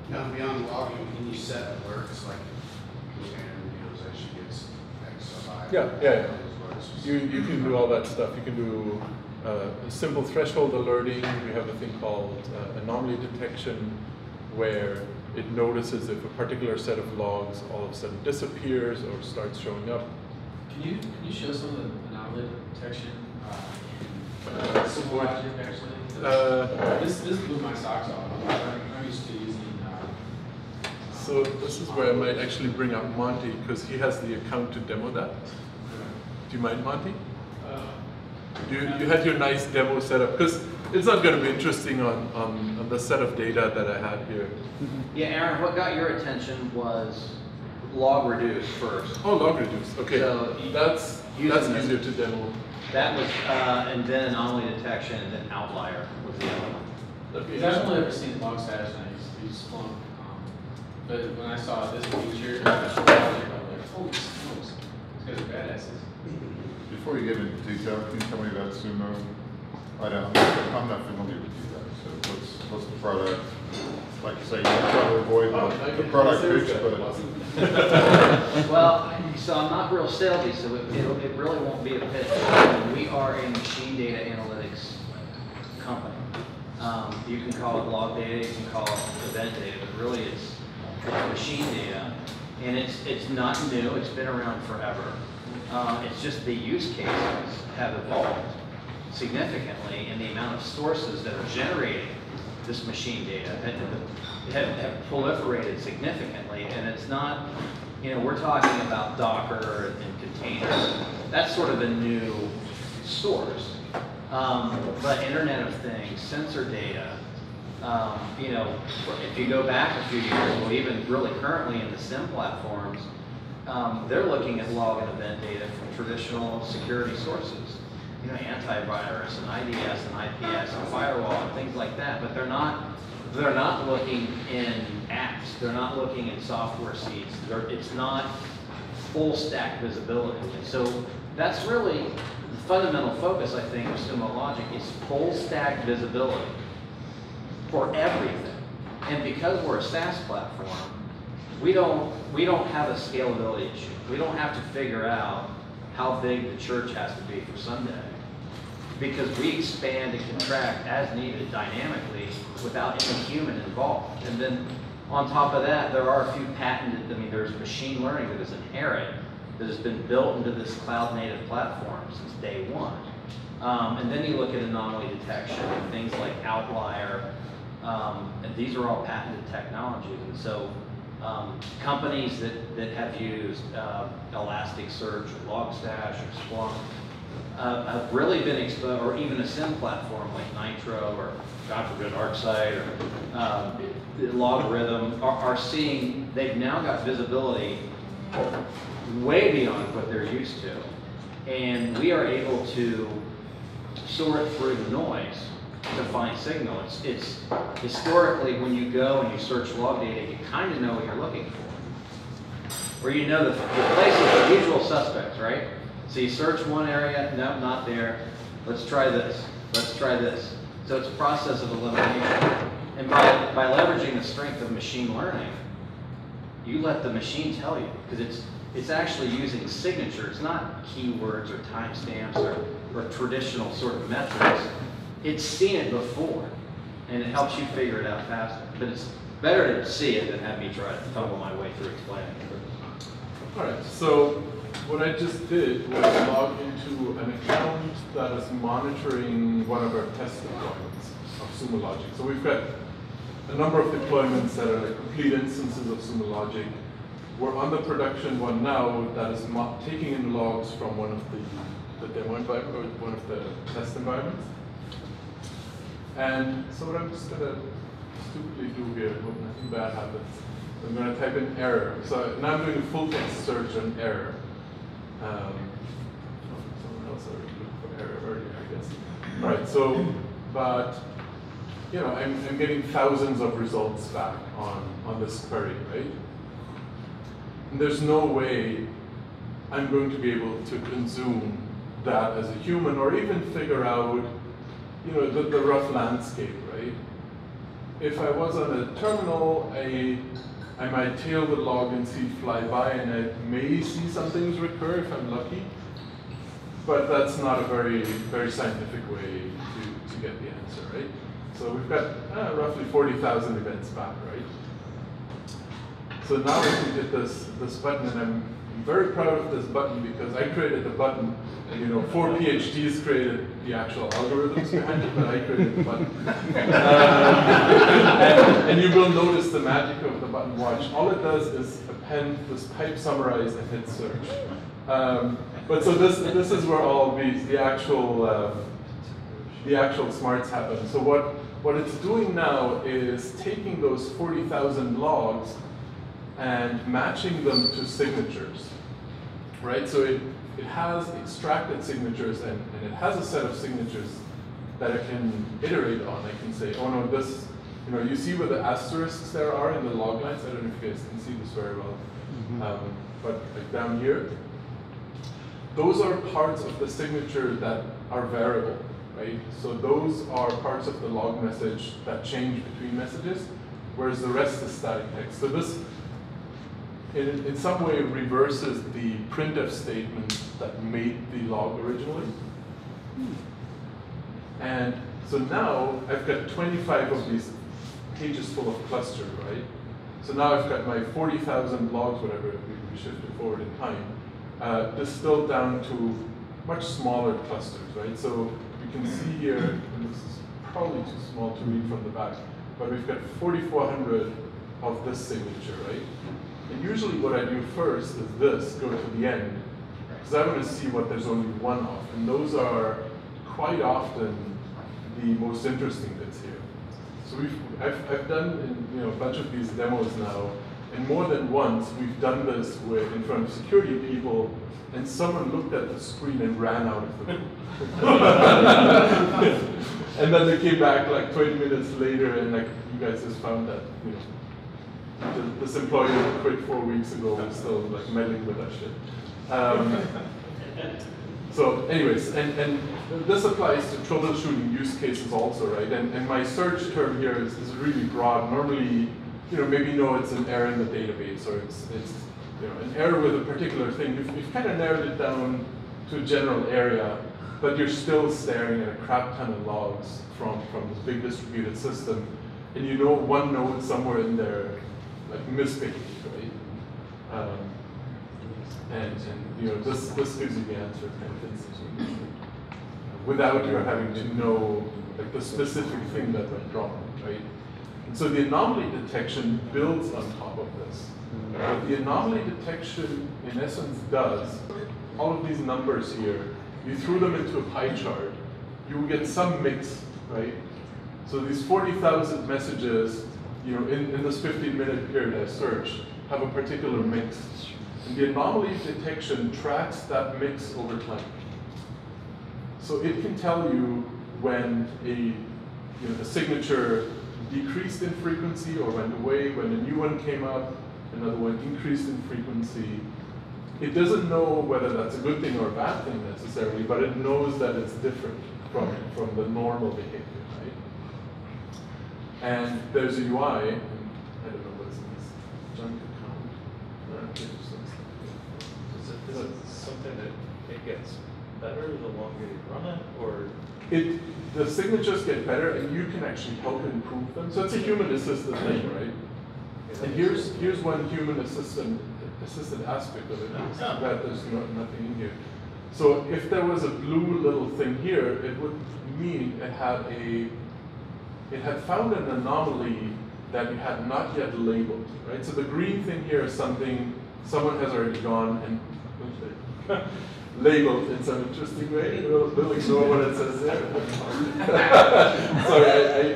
Now beyond logging, can you set alerts like container utilization gets XOI? Yeah. You can do all that stuff. You can do simple threshold alerting. We have a thing called anomaly detection, where it notices if a particular set of logs all of a sudden disappears or starts showing up. Can you show some of the anomaly detection in Sumo Logic, actually? This blew my socks off. I'm used to using. So this is where I might actually bring up Monty, because he has the account to demo that. Do you mind, Monty? You had your nice demo set up, because it's not going to be interesting on the set of data that I had here. Yeah, Aaron, what got your attention was log reduce first. Oh, log reduce. Okay, so that's easier to demo. That was, and then anomaly detection, and then outlier was the other one. Okay. I've only ever seen log status, and I used Splunk. But when I saw this feature, I was like, holy smokes, these guys are badasses. Before you get into detail, can you tell me about Sumo? I'm not familiar with you guys, so what's the product? Like you say, you try to avoid the product pitch, but... Well, so I'm not real salesy, so it really won't be a pitch. We are a machine data analytics company. You can call it log data, you can call it event data, but really it's machine data. And it's not new, it's been around forever. It's just the use cases have evolved significantly, and the amount of sources that are generating this machine data have proliferated significantly. And it's not, you know, we're talking about Docker and containers. That's sort of a new source. But Internet of Things, sensor data, you know, if you go back a few years, well, even really currently in the SIEM platforms, they're looking at log and event data from traditional security sources, you know, antivirus and IDS and IPS and firewall and things like that. But they're not looking in apps. They're not looking in software seeds. It's not full stack visibility. And so that's really the fundamental focus, I think, of Sumo Logic is full stack visibility for everything. And because we're a SaaS platform, we don't have a scalability issue. We don't have to figure out how big the church has to be for Sunday, because we expand and contract as needed dynamically without any human involved. And then on top of that, there are a few patented, I mean, there's machine learning that is inherent, that has been built into this cloud-native platform since day one. And then you look at anomaly detection and things like outlier, and these are all patented technologies. And so companies that have used Elasticsearch or Logstash or Splunk have really been exposed, or even a SIM platform like Nitro or, God forbid, ArcSight or Logarithm are seeing, they've now got visibility way beyond what they're used to. And we are able to sort through the noise to find signal. It's historically, when you go and you search log data, you kind of know what you're looking for. Or you know the places, the usual suspects, right? So you search one area, no, not there. Let's try this, let's try this. So it's a process of elimination. And by leveraging the strength of machine learning, you let the machine tell you, because it's actually using signature. It's not keywords or timestamps or traditional sort of metrics. It's seen it before, and it helps you figure it out faster. But it's better to see it than have me try to tumble my way through explaining it. All right, so what I just did was log into an account that is monitoring one of our test deployments of Sumo Logic. So we've got a number of deployments that are like complete instances of Sumo Logic. We're on the production one now that is taking in the logs from one of the demo environment, or one of the test environments. And so what I'm just going to stupidly do here, hope nothing bad happens. I'm going to type in error. So now I'm doing a full text search on error. Someone else already looked for error earlier, I guess. All right, so, but, you know, I'm getting thousands of results back on this query, right? And there's no way I'm going to be able to consume that as a human, or even figure out, you know, the rough landscape, right? If I was on a terminal, I might tail the log and see it fly by, and I may see some things recur if I'm lucky. But that's not a very, very scientific way to get the answer, right? So we've got roughly 40,000 events back, right? So now if we did this button, and I'm very proud of this button because I created the button. You know, 4 PhDs created the actual algorithms behind it, but I created the button. And you will notice the magic of the button watch. All it does is append this pipe summarize and hit search. But so this is where all the actual smarts happen. So what it's doing now is taking those 40,000 logs and matching them to signatures, right? So it has extracted signatures, and it has a set of signatures that I can iterate on. I can say, oh no, this, you know, you see where the asterisks there are in the log lines. I don't know if you guys can see this very well, but like down here, those are parts of the signature that are variable, right? So those are parts of the log message that change between messages, whereas the rest is static text. So this, in some way, reverses the printf statement that made the log originally. And so now I've got 25 of these pages full of clusters, right? So now I've got my 40,000 logs, whatever we shifted forward in time, distilled down to much smaller clusters, right? So you can see here, and this is probably too small to read from the back, but we've got 4,400 of this signature, right? And usually what I do first is this, go to the end, because I want to see what there's only one of. And those are quite often the most interesting bits here. So I've done, you know, a bunch of these demos now, and more than once we've done this in front of security people, and someone looked at the screen and ran out of the room. And then they came back like 20 minutes later, and like, you guys just found that, you know, this employee who quit 4 weeks ago was still like meddling with that shit. So anyways, and this applies to troubleshooting use cases also, right? And my search term here is really broad. Normally, you know, maybe it's an error in the database, or it's you know, an error with a particular thing. You've kind of narrowed it down to a general area, but you're still staring at a crap ton of logs from this big distributed system, and you know one node somewhere in there like mispicking, right? And you know, this gives you the answer kind of thing, without you having to know like the specific thing that went wrong, right? So the anomaly detection builds on top of this. What the anomaly detection, in essence, does, all of these numbers here, you threw them into a pie chart, you will get some mix, right? So these 40,000 messages, you know, in this 15-minute period I searched, have a particular mix. And the anomaly detection tracks that mix over time. So it can tell you when a signature decreased in frequency or went away, when a new one came up, another one increased in frequency. It doesn't know whether that's a good thing or a bad thing necessarily, but it knows that it's different from the normal behavior, right? And there's a UI, and I don't know what's in this junk account. Is it something that it gets better the longer you run it, or? The signatures get better, and you can actually help improve them. So it's a human assistant thing, right? And here's one human assistant aspect of it. I'm glad there's nothing in here. So if there was a blue little thing here, it would mean it had found an anomaly that you had not yet labeled, right? So the green thing here is something someone has already gone and labeled in some interesting way. We'll ignore what it says there. Sorry,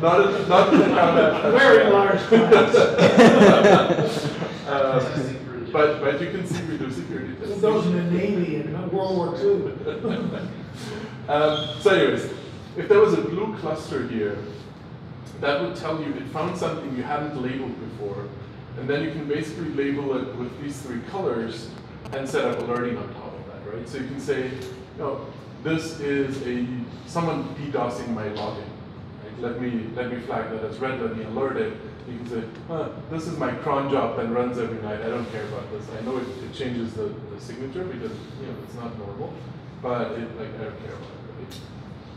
not to have that. Very large. But you can see we do security tests. Those in the Navy in World War II. So anyways, if there was a blue cluster here, that would tell you it found something you hadn't labeled before. And then you can basically label it with these three colors and set up alerting on top of that, right? So you can say, no, this is someone DDoSing my login. Right? Let me flag that as red, let me alert it. You can say, this is my cron job that runs every night. I don't care about this. I know it changes the signature because it's not normal, but I don't care about it,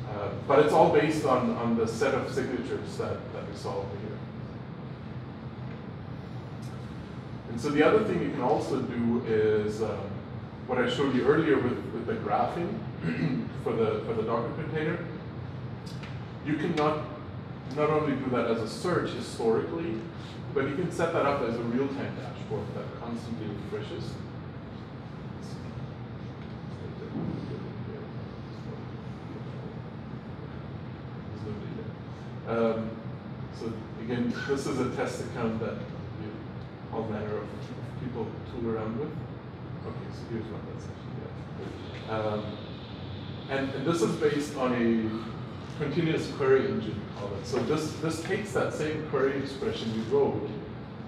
right? But it's all based on the set of signatures that we saw over here. And so the other thing you can also do is what I showed you earlier with the graphing for the Docker container. You can not only do that as a search historically, but you can set that up as a real-time dashboard that constantly refreshes. So again, this is a test account that all manner of people tool around with. Okay, so here's one that's actually and this is based on a continuous query engine, we call it. So this takes that same query expression you wrote,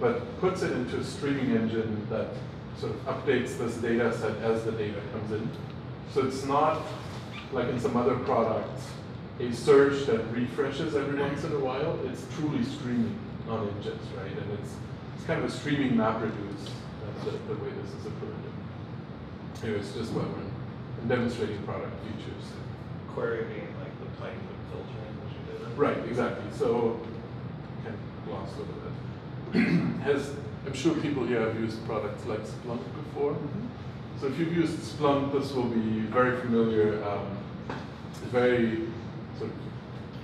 but puts it into a streaming engine that sort of updates this data set as the data comes in. So it's not, like in some other products, a search that refreshes every once in a while. It's truly streaming, not ingest, right? And it's kind of a streaming MapReduce, the way this is implemented. Anyways, just while we're demonstrating product features. Query being like the type of filtering that you did. Right, exactly. So, kind of glossed over that. I'm sure people here have used products like Splunk before. So if you've used Splunk, this will be very familiar, very sort of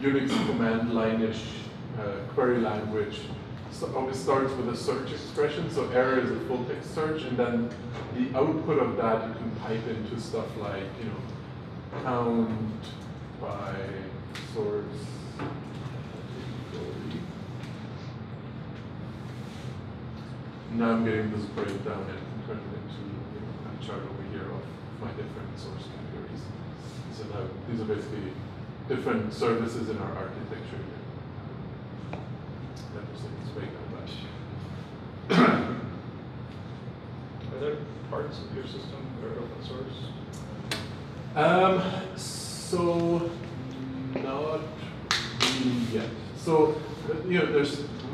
Unix command line-ish query language. So always starts with a search expression, so error is a full text search, and then the output of that you can type into stuff like, count by source. Now I'm getting this breakdown and I can turn it into a chart over here of my different source categories. So now these are basically different services in our architecture. Are there parts of your system that are open source? So not really yet. So we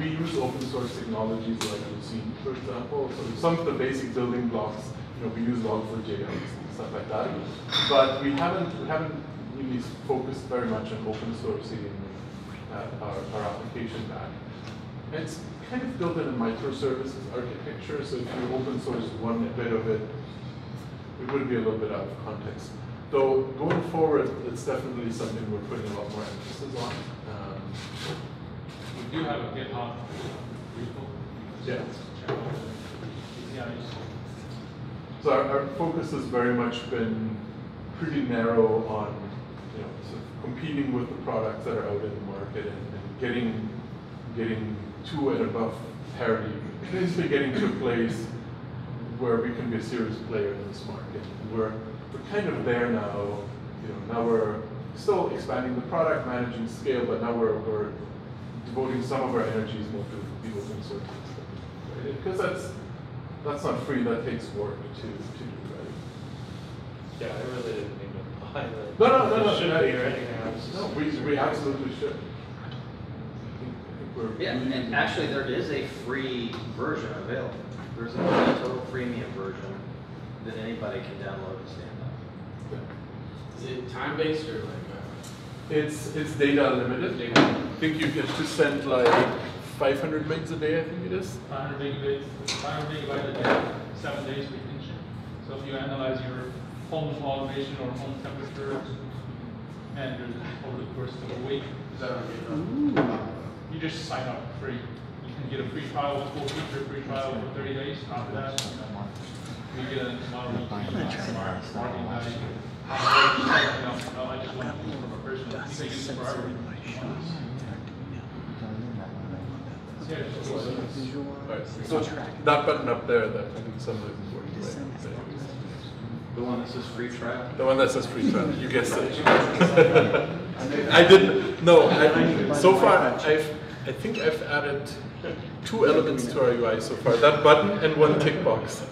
use open source technologies like Lucene, for example. So some of the basic building blocks, we use log4j and stuff like that. But we haven't really focused very much on open sourcing our application back. It's kind of built in a microservices architecture, so if you open source one bit of it, it would be a little bit out of context. Though going forward, it's definitely something we're putting a lot more emphasis on. We do have a GitHub repo. Yeah. So our focus has very much been pretty narrow on sort of competing with the products that are out in the market and getting to and above parity, basically getting to a place where we can be a serious player in this market. And we're kind of there now. Now we're still expanding the product, managing scale, but now we're devoting some of our energies more to the open source system, right? Because that's not free. That takes work to do, right? Yeah, I really didn't mean to imply that. No. We absolutely should. I think we're. Yeah, and actually, there is a free version available. There's a total freemium version that anybody can download and stand up. Yeah. Is it time-based or like? It's data limited. I think you get to send like 500 megs a day, I think it is. 500 megabytes a day, 7 days per engine. So if you analyze your home automation or home temperature, and over the course of a week, you just sign up free. You can get a free trial, a full feature free trial for 30 days. After that, you get a model you can market. I just want to from a person. I think I use it for everything. So that button up there, that can be something important. The one that says free trial? The one that says free trial. You guessed it. I didn't. No. So far, I think I've added two elements to our UI so far. That button and one tick box.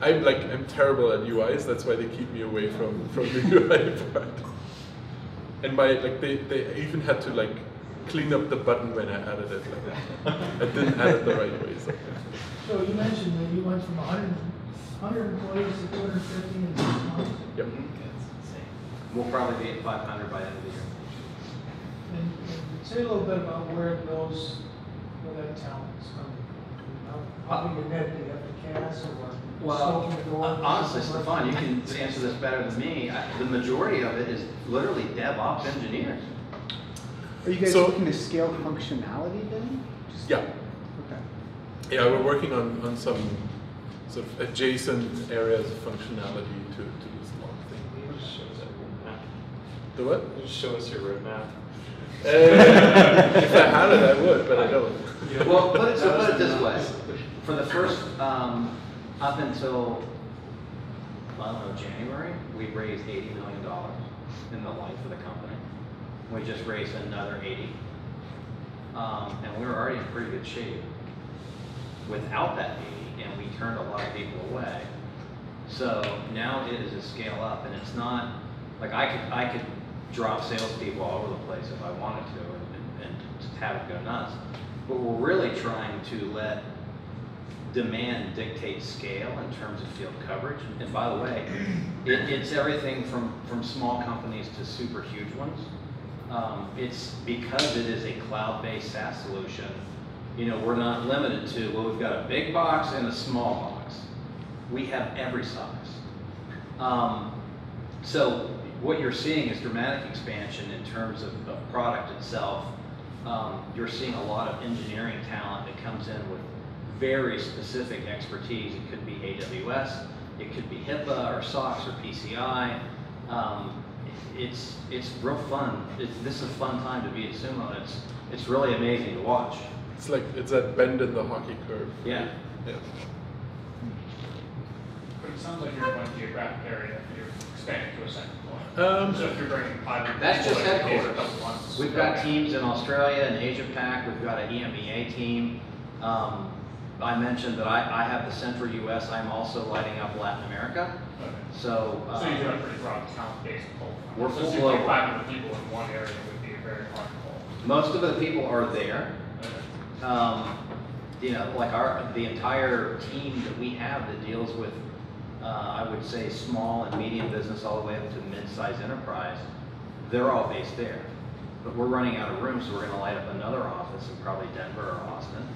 I'm terrible at UIs. That's why they keep me away from the UI part. And they even had to clean up the button when I added it. I didn't add it the right way. So you mentioned that you went from 100 employees to 250 in 6 months. Yep. That's insane. We'll probably be at 500 by the end of the year. And say a little bit about where that talent is coming from. How do you net the FAS or what? Well, honestly, Stefan, you can answer this better than me. The majority of it is literally DevOps engineers. Are you guys looking to scale functionality then? Yeah. Okay. Yeah, we're working on some sort of adjacent areas of functionality to this long thing. Can you just show us your roadmap? The what? Can you just show us your roadmap? If I had it, I would, but I don't. Yeah. Well, put it this way. For the first... up until, I don't know, January, we raised $80 million in the life of the company. We just raised another 80. And we were already in pretty good shape without that 80, and we turned a lot of people away. So now it is a scale up, and it's not, like I could drop salespeople all over the place if I wanted to and just have it go nuts. But we're really trying to let demand dictates scale in terms of field coverage. And by the way, it's everything from small companies to super huge ones. It's because it is a cloud-based SaaS solution, we're not limited to, well, we've got a big box and a small box. We have every size. So what you're seeing is dramatic expansion in terms of the product itself. You're seeing a lot of engineering talent that comes in with very specific expertise. It could be AWS, it could be HIPAA or SOX or PCI. It's real fun. This is a fun time to be at Sumo. It's really amazing to watch. It's like it's that bend in the hockey curve. Yeah. Yeah. But it sounds like you're in one geographic area. You're expanding to a second floor. So if you're bringing 500, that's just headquarters. We've got teams in Australia and Asia Pac. We've got an EMEA team. I mentioned that I have the central U.S. I'm also lighting up Latin America. Okay. So you do a pretty broad count-based poll. We're full global. 500 people in one area would be a very hard poll. Most of the people are there. Okay. The entire team that we have that deals with, I would say, small and medium business all the way up to mid-sized enterprise, they're all based there. But we're running out of room, so we're going to light up another office in probably Denver or Austin.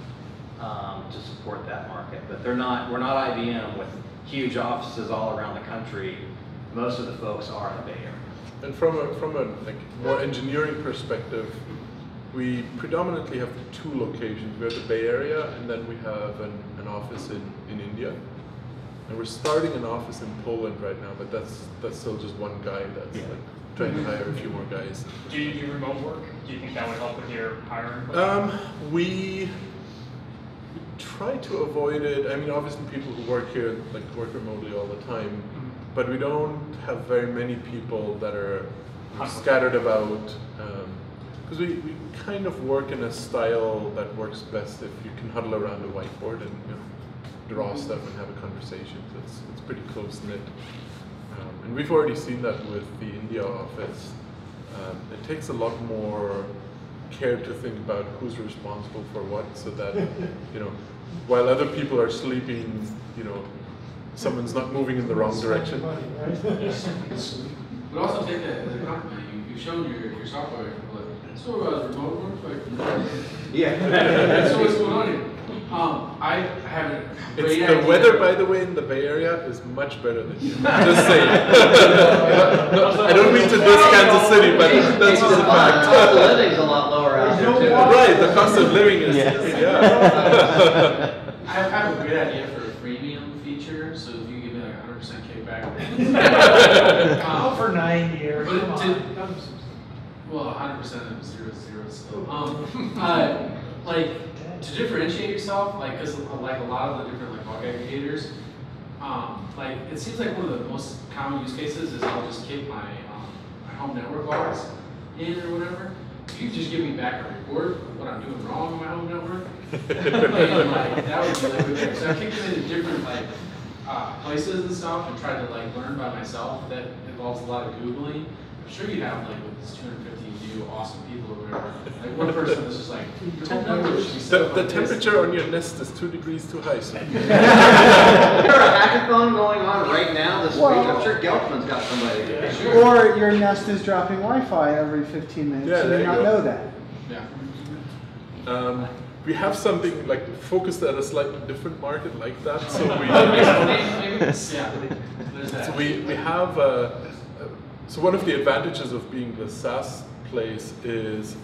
To support that market, but we're not IBM with huge offices all around the country. Most of the folks are in the Bay Area. And from a like more engineering perspective, we predominantly have two locations. We have the Bay Area, and then we have an office in India. And we're starting an office in Poland right now, but that's still just one guy. That's yeah. like trying to hire a few more guys. Do you do remote work? Do you think that would help with your hiring? We try to avoid it. I mean, obviously people who work here like work remotely all the time, but we don't have very many people that are scattered about. Because we kind of work in a style that works best if you can huddle around a whiteboard and draw stuff and have a conversation. So it's pretty close knit. And we've already seen that with the India office. It takes a lot more care to think about who's responsible for what, so that while other people are sleeping, someone's not moving in the wrong direction. But also take that as a compliment. You've shown your software. So about remote work, like yeah. That's what's going on here. I haven't. The weather, by the way, in the Bay Area is much better than here. Just saying. No, I don't mean to diss Kansas City, but that's just a fact. The cost of living is a lot lower out there too. Right, the cost of living is. Yeah. I have a great idea for a freemium feature. So if you give me like 100% kickback. For 9 years. Well, 100% of zero still. Like to differentiate yourself, like because like a lot of the different like log aggregators, like it seems like one of the most common use cases is I'll just keep my home network logs in or whatever. You can just give me back a report of what I'm doing wrong on my home network. And, like, that would be really good. So I kicked it into different like places and stuff and tried to like learn by myself. That involves a lot of Googling. I'm sure you have like with these 250 new awesome people or whatever. Like one person is just like, the temperature on your nest is 2 degrees too high. So. There's a hackathon going on right now this week. I'm sure Gelfman's got somebody. Yeah. Sure. Or your nest is dropping Wi-Fi every 15 minutes and you not know that. Yeah. We have something like focused at a slightly different market like that. So we we have so one of the advantages of being the SaaS place is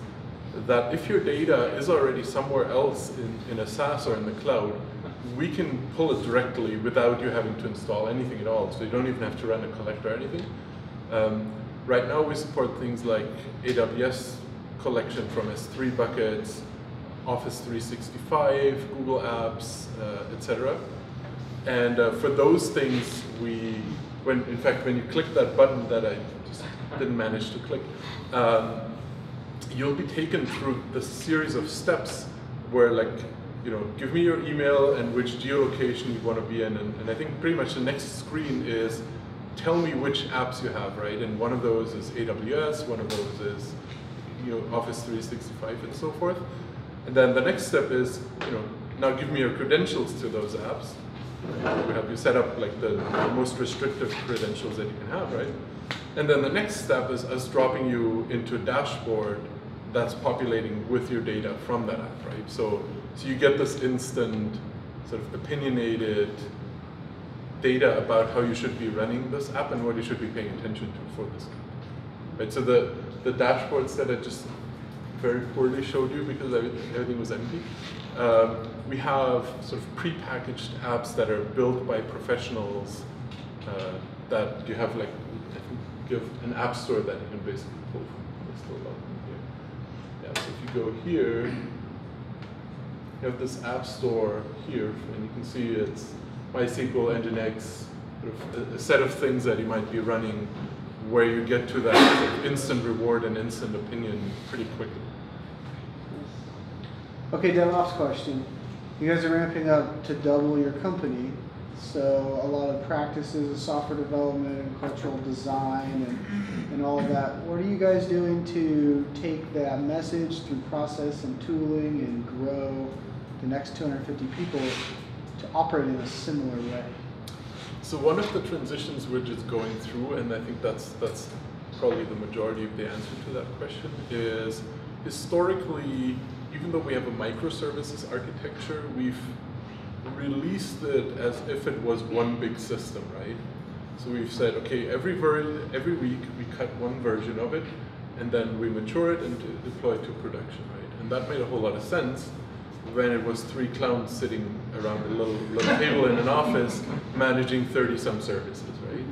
that if your data is already somewhere else in a SaaS or in the cloud, we can pull it directly without you having to install anything at all. So you don't even have to run a collector or anything. Right now we support things like AWS collection from S3 buckets, Office 365, Google Apps, etc. And for those things, in fact, when you click that button that I just didn't manage to click, you'll be taken through the series of steps where give me your email and which geolocation you want to be in, and I think pretty much the next screen is tell me which apps you have, right? And one of those is AWS, one of those is Office 365 and so forth. And then the next step is, now give me your credentials to those apps. We help you set up like the most restrictive credentials that you can have, right? And then the next step is us dropping you into a dashboard that's populating with your data from that app, right? So you get this instant sort of opinionated data about how you should be running this app and what you should be paying attention to for this app, right? So the dashboards that I just very poorly showed you because everything was empty. We have sort of pre-packaged apps that are built by professionals that you have like, you have an app store that you can basically pull from. Let's go along here. Yeah, so if you go here, you have this app store here, and you can see it's MySQL, Nginx, a set of things that you might be running where you get to that instant reward and instant opinion pretty quickly. Okay, DevOps question. You guys are ramping up to double your company, so a lot of practices of software development and cultural design and all of that. What are you guys doing to take that message through process and tooling and grow the next 250 people to operate in a similar way? So one of the transitions we're just going through, and I think that's probably the majority of the answer to that question, is historically, even though we have a microservices architecture, we've released it as if it was one big system, right? So we've said, okay, every week we cut one version of it, and then we mature it and deploy it to production, right? And that made a whole lot of sense when it was three clowns sitting around a little table in an office managing 30-some services, right?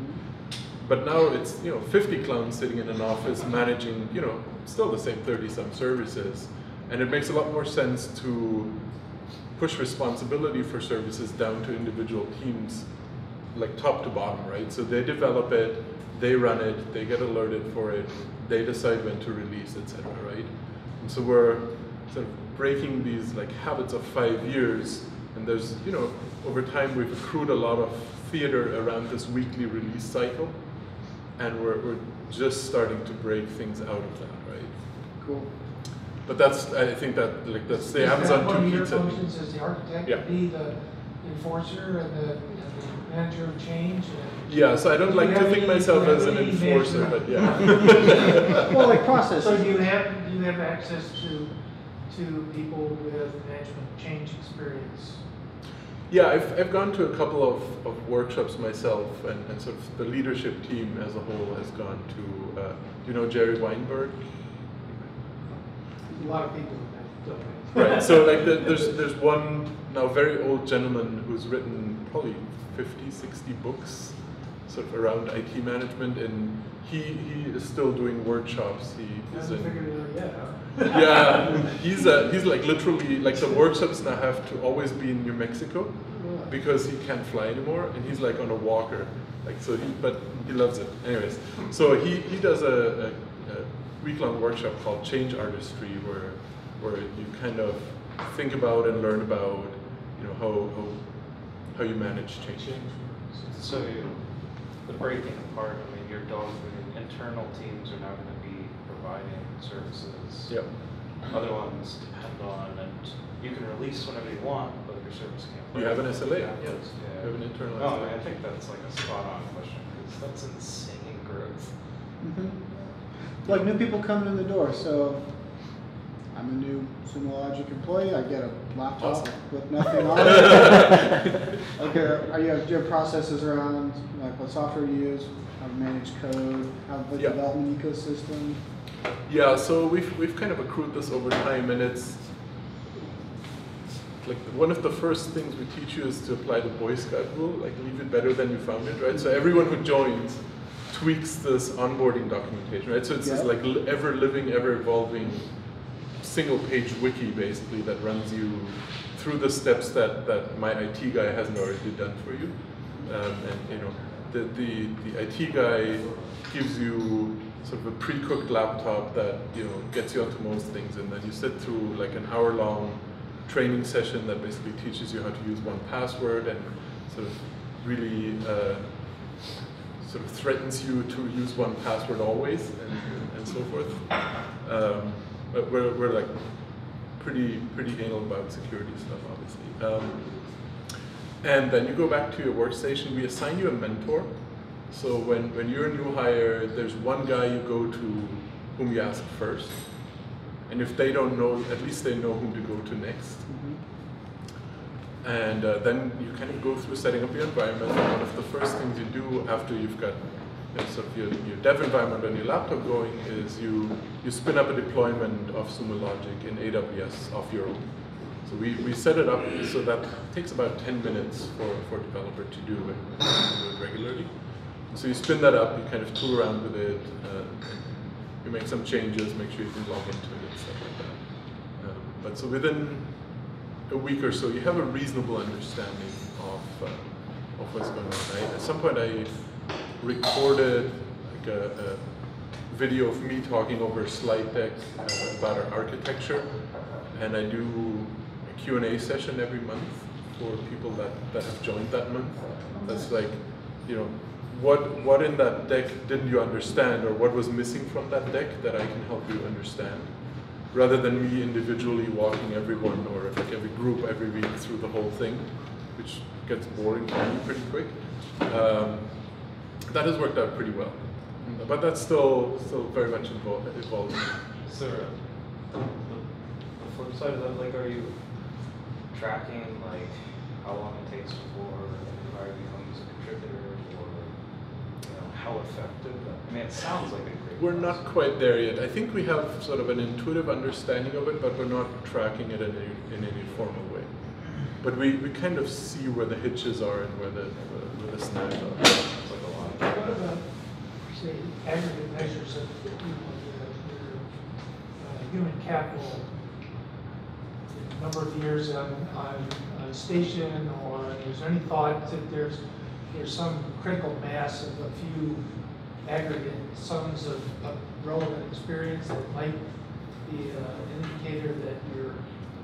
But now it's 50 clowns sitting in an office managing still the same 30-some services, and it makes a lot more sense to push responsibility for services down to individual teams, like top to bottom, right? So they develop it, they run it, they get alerted for it, they decide when to release, etc., right? And so we're sort of breaking these like habits of 5 years, and there's over time we've accrued a lot of theater around this weekly release cycle, and we're just starting to break things out of that, right? Cool. But that's, I think that, like, that's the Amazon 2 pizza. Functions as the architect, yeah. Be the enforcer and the manager of change. And yeah, so I don't like to think myself as an enforcer, but yeah. Well, like process. So do you have access to people with management change experience? Yeah, I've gone to a couple of workshops myself, and sort of the leadership team as a whole has gone to, do you know Jerry Weinberg? A lot of people don't know. Right, so like there's one now very old gentleman who's written probably 50, 60 books sort of around IT management, and he is still doing workshops. He is in, yeah, he's like literally, like the workshops now have to always be in New Mexico because he can't fly anymore, and he's like on a walker, like so. But he loves it, anyways. So he does a week-long workshop called Change Artistry, where you kind of think about and learn about how you manage change. So the breaking apart. I mean, your internal teams are not going to be providing services. Yep. Other ones depend on, and you can release whenever you want, but your service can't work. You have an SLA. Yeah. Yes. Yeah. You have an internal SLA. I mean, I think that's like a spot-on question, because that's insane growth. Mm-hmm. Like, new people come in the door, so I'm a new Sumo Logic employee. I get a laptop with nothing on it. Okay, do you have processes around, like, what software you use, how to manage code, how the development ecosystem? Yeah, so we've kind of accrued this over time, and it's like one of the first things we teach you is to apply the Boy Scout rule, like leave it better than you found it, right? So everyone who joins tweaks this onboarding documentation, right? So it's this like ever-living, ever-evolving single-page wiki, basically, that runs you through the steps that my IT guy hasn't already done for you. And the IT guy gives you sort of a pre-cooked laptop that gets you onto most things, and then you sit through like an hour-long training session that basically teaches you how to use 1Password and sort of really sort of threatens you to use 1Password always, and so forth. But we're like pretty anal about security stuff, obviously. And then you go back to your workstation. We assign you a mentor. So when you're a new hire, there's one guy you go to whom you ask first. And if they don't know, at least they know whom to go to next. Mm-hmm. And then you kind of go through setting up your environment. And one of the first things you do after you've got sort of your dev environment on your laptop going is you spin up a deployment of Sumo Logic in AWS off your own. So we set it up so that takes about 10 minutes for a developer to do it regularly. So you spin that up, you kind of tool around with it, you make some changes, make sure you can log into it, and stuff like that. But so within a week or so, you have a reasonable understanding of what's going on. At some point, I recorded like a video of me talking over a slide deck about our architecture, and I do a Q&A session every month for people that have joined that month. That's like, what in that deck didn't you understand, or what was missing from that deck that I can help you understand, rather than me individually walking everyone or like every group every week through the whole thing, which gets boring for me pretty quick. That has worked out pretty well, but that's still very much evolving. So the flip side of that, like, are you tracking like how long it takes before you become a contributor, or how effective that, I mean, it sounds like a great We're process. Not quite there yet. I think we have sort of an intuitive understanding of it, but we're not tracking it in any formal way. But we kind of see where the hitches are and where the snags are. It's like a lot. What about, say, aggregate measures of human capital, number of years on a station, or is there any thought that there's some critical mass of a few aggregate sums of relevant experience that might be an indicator that you're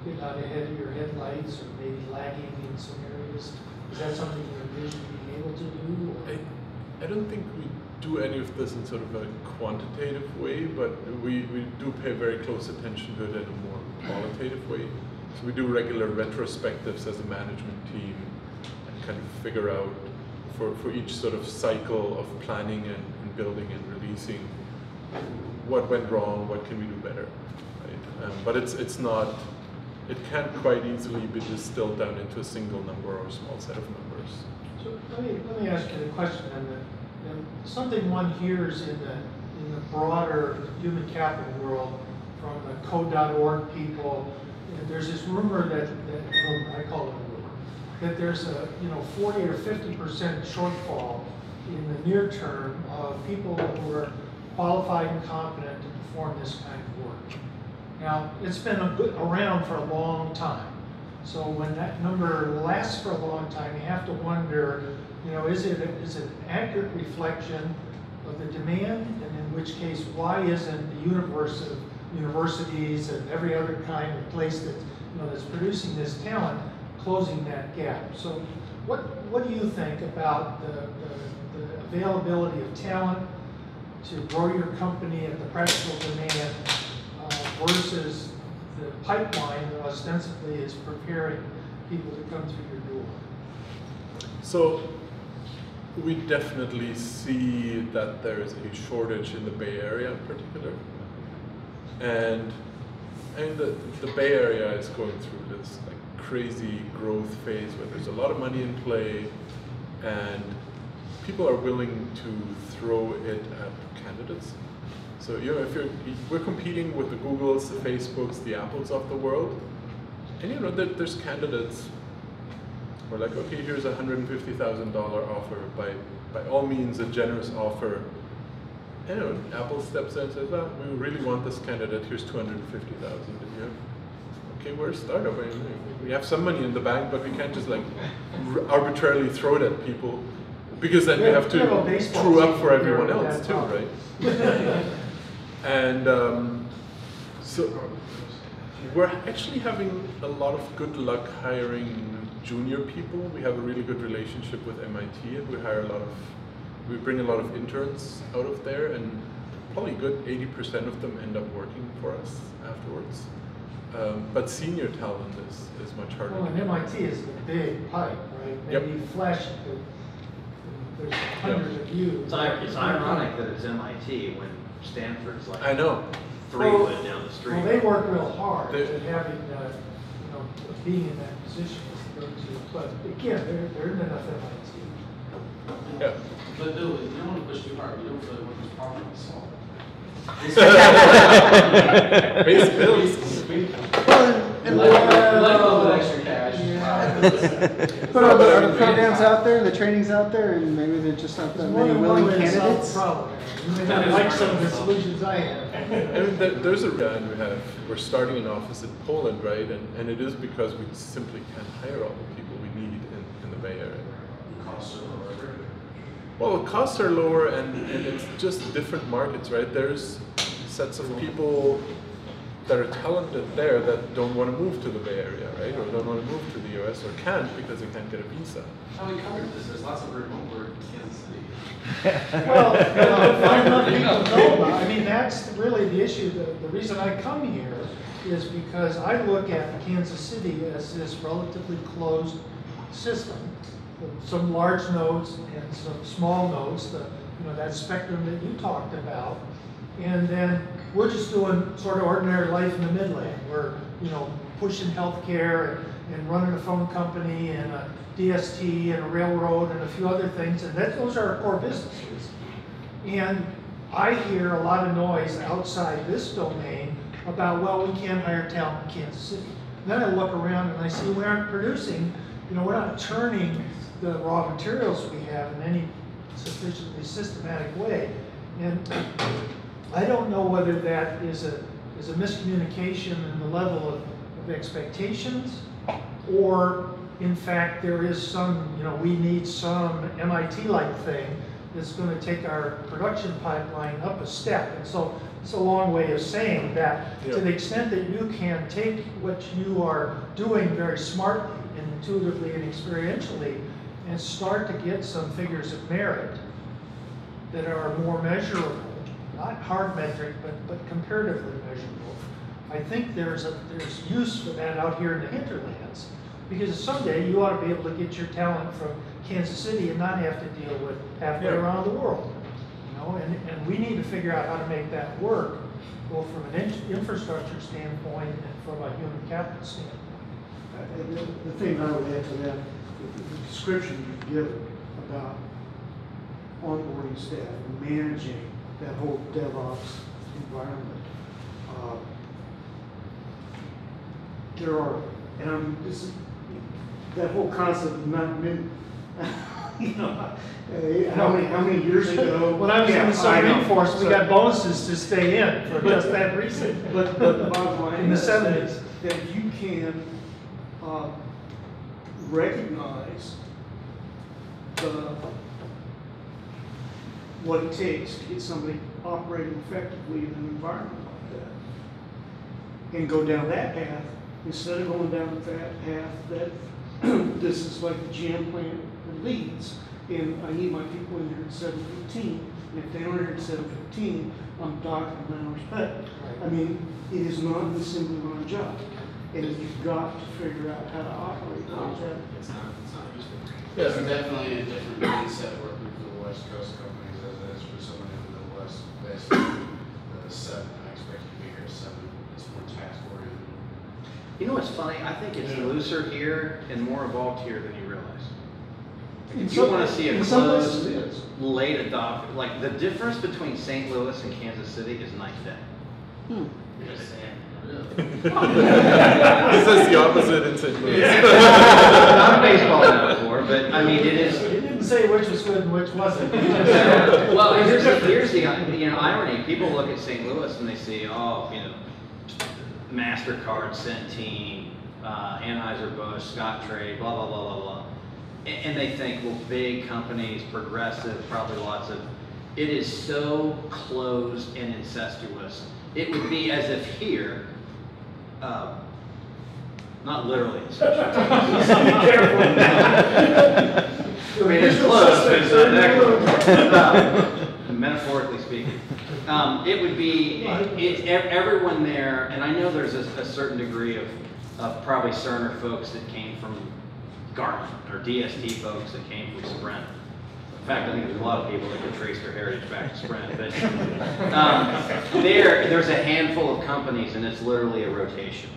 getting out ahead of your headlights or maybe lagging in some areas? Is that something you envision being able to do? Or? I don't think we do any of this in sort of a quantitative way, but we do pay very close attention to it in a more qualitative way. So we do regular retrospectives as a management team and kind of figure out for each sort of cycle of planning and building and releasing what went wrong, what can we do better, right? But it's not, it can't quite easily be distilled down into a single number or a small set of numbers. So let me ask you a question on that. Something one hears in the broader human capital world from the code.org people, there's this rumor that I call it a rumor, that there's a 40 or 50% shortfall in the near term of people who are qualified and competent to perform this kind of work. Now, it's been around for a long time, so when that number lasts for a long time, you have to wonder, is it an accurate reflection of the demand, and in which case, why isn't the universe of universities and every other kind of place that's producing this talent closing that gap? So, what do you think about the availability of talent to grow your company at the practical demand versus the pipeline that ostensibly is preparing people to come through your door? So, we definitely see that there is a shortage in the Bay Area in particular. And the Bay Area is going through this like crazy growth phase where there's a lot of money in play and people are willing to throw it at candidates. So we're competing with the Googles, the Facebooks, the Apples of the world, and there's candidates. We're like, okay, here's a $150,000 offer, by all means a generous offer. And Apple steps in and says, well, we really want this candidate, here's $250,000 a year. Okay, we're a startup, we have some money in the bank, but we can't just like arbitrarily throw it at people, because then we have to true up for everyone else too, right? And so we're actually having a lot of good luck hiring junior people. We have a really good relationship with MIT, and we bring a lot of interns out of there, and probably a good 80% of them end up working for us afterwards. But senior talent is much harder. Well, and MIT is the big pipe, right? Maybe yep. Flash, there's hundreds yep. of you. It's ironic that it's MIT when Stanford's like I know 3 foot down the street. Well, they work real hard at having being in that position. But again, there isn't enough MIT. Yeah. But Bill, you don't want to push too hard. You don't really want this problem to solve. Base bills. And let a little bit extra cash. Yeah. But are the programs out there, the trainings out there, and maybe they're just not that many willing candidates? You may not like some of the solutions I have. I mean, there's a round we're starting an office in Poland, right? And it is because we simply can't hire all the people we need in the Bay Area. Costs are lower. Well, costs are lower, and it's just different markets, right? There's sets of people that are talented there that don't want to move to the Bay Area, right? Or don't want to move to the US, or can't because they can't get a visa. How we covered this, there's lots of remote work in Kansas City. Well, I'm not being know about. I mean, that's really the issue. The reason I come here is because I look at Kansas City as this relatively closed system. Some large nodes and some small nodes, that spectrum that you talked about. And then we're just doing sort of ordinary life in the Midland. We're, pushing healthcare and running a phone company and a DST and a railroad and a few other things, and those are our core businesses. And I hear a lot of noise outside this domain about, well, we can't hire talent in Kansas City. And then I look around and I see we aren't producing, you know, we're not turning the raw materials we have in any sufficiently systematic way. And I don't know whether that is a miscommunication in the level of expectations, or in fact there is some, you know, we need some MIT-like thing that's going to take our production pipeline up a step. And so it's a long way of saying that, yeah, to the extent that you can take what you are doing very smartly and intuitively and experientially and start to get some figures of merit that are more measurable, not hard metric, but comparatively measurable. I think there's use for that out here in the hinterlands, because someday you ought to be able to get your talent from Kansas City and not have to deal with halfway, yeah, around the world. You know, and we need to figure out how to make that work, both from an infrastructure standpoint and from a human capital standpoint. The thing I would add to that, the description you give about onboarding staff and managing that whole DevOps environment, there are, and that whole concept of not meant, you know, how many years ago? When I was in the Supreme Force, we got bonuses to stay in for just that reason. But the bottom line in the 70s, that you can recognize what it takes to get somebody operating effectively in an environment like that, and go down that path instead of going down that path that this is like the jam plant in Leeds, and I need my people in here at 7:15, and if they aren't here at 7:15, I'm docked 9 hours pay. I mean, it is not an assembly line job, and you've got to figure out how to operate. No, it's not useful. Yeah, there's definitely a different mindset working for the West Coast companies as it is for someone in the Middle West. I expect you to be here at 7. It's more task oriented. You know what's funny? I think it's looser here and more evolved here than you realize. If you want to see a closed, late adopter, like the difference between St. Louis and Kansas City is night and day. You're just saying. This is the opposite in St. Louis. Not baseball anymore, but I mean it is. You didn't say which was good and which wasn't. Well, here's the you know, irony. People look at St. Louis and they see, oh, you know, MasterCard, Centene, Anheuser-Busch, Scottrade, blah blah blah blah blah, and they think, well, big companies, progressive, probably lots of. It is so closed and incestuous. It would be as if here, not literally incestuous. I mean, it's close, but it's not that close. Metaphorically speaking, it would be everyone there, and I know there's a certain degree of probably Cerner folks that came from Garmin, or DST folks that came from Sprint. In fact, I think there's a lot of people that could trace their heritage back to Sprint. But there's a handful of companies, and it's literally a rotation.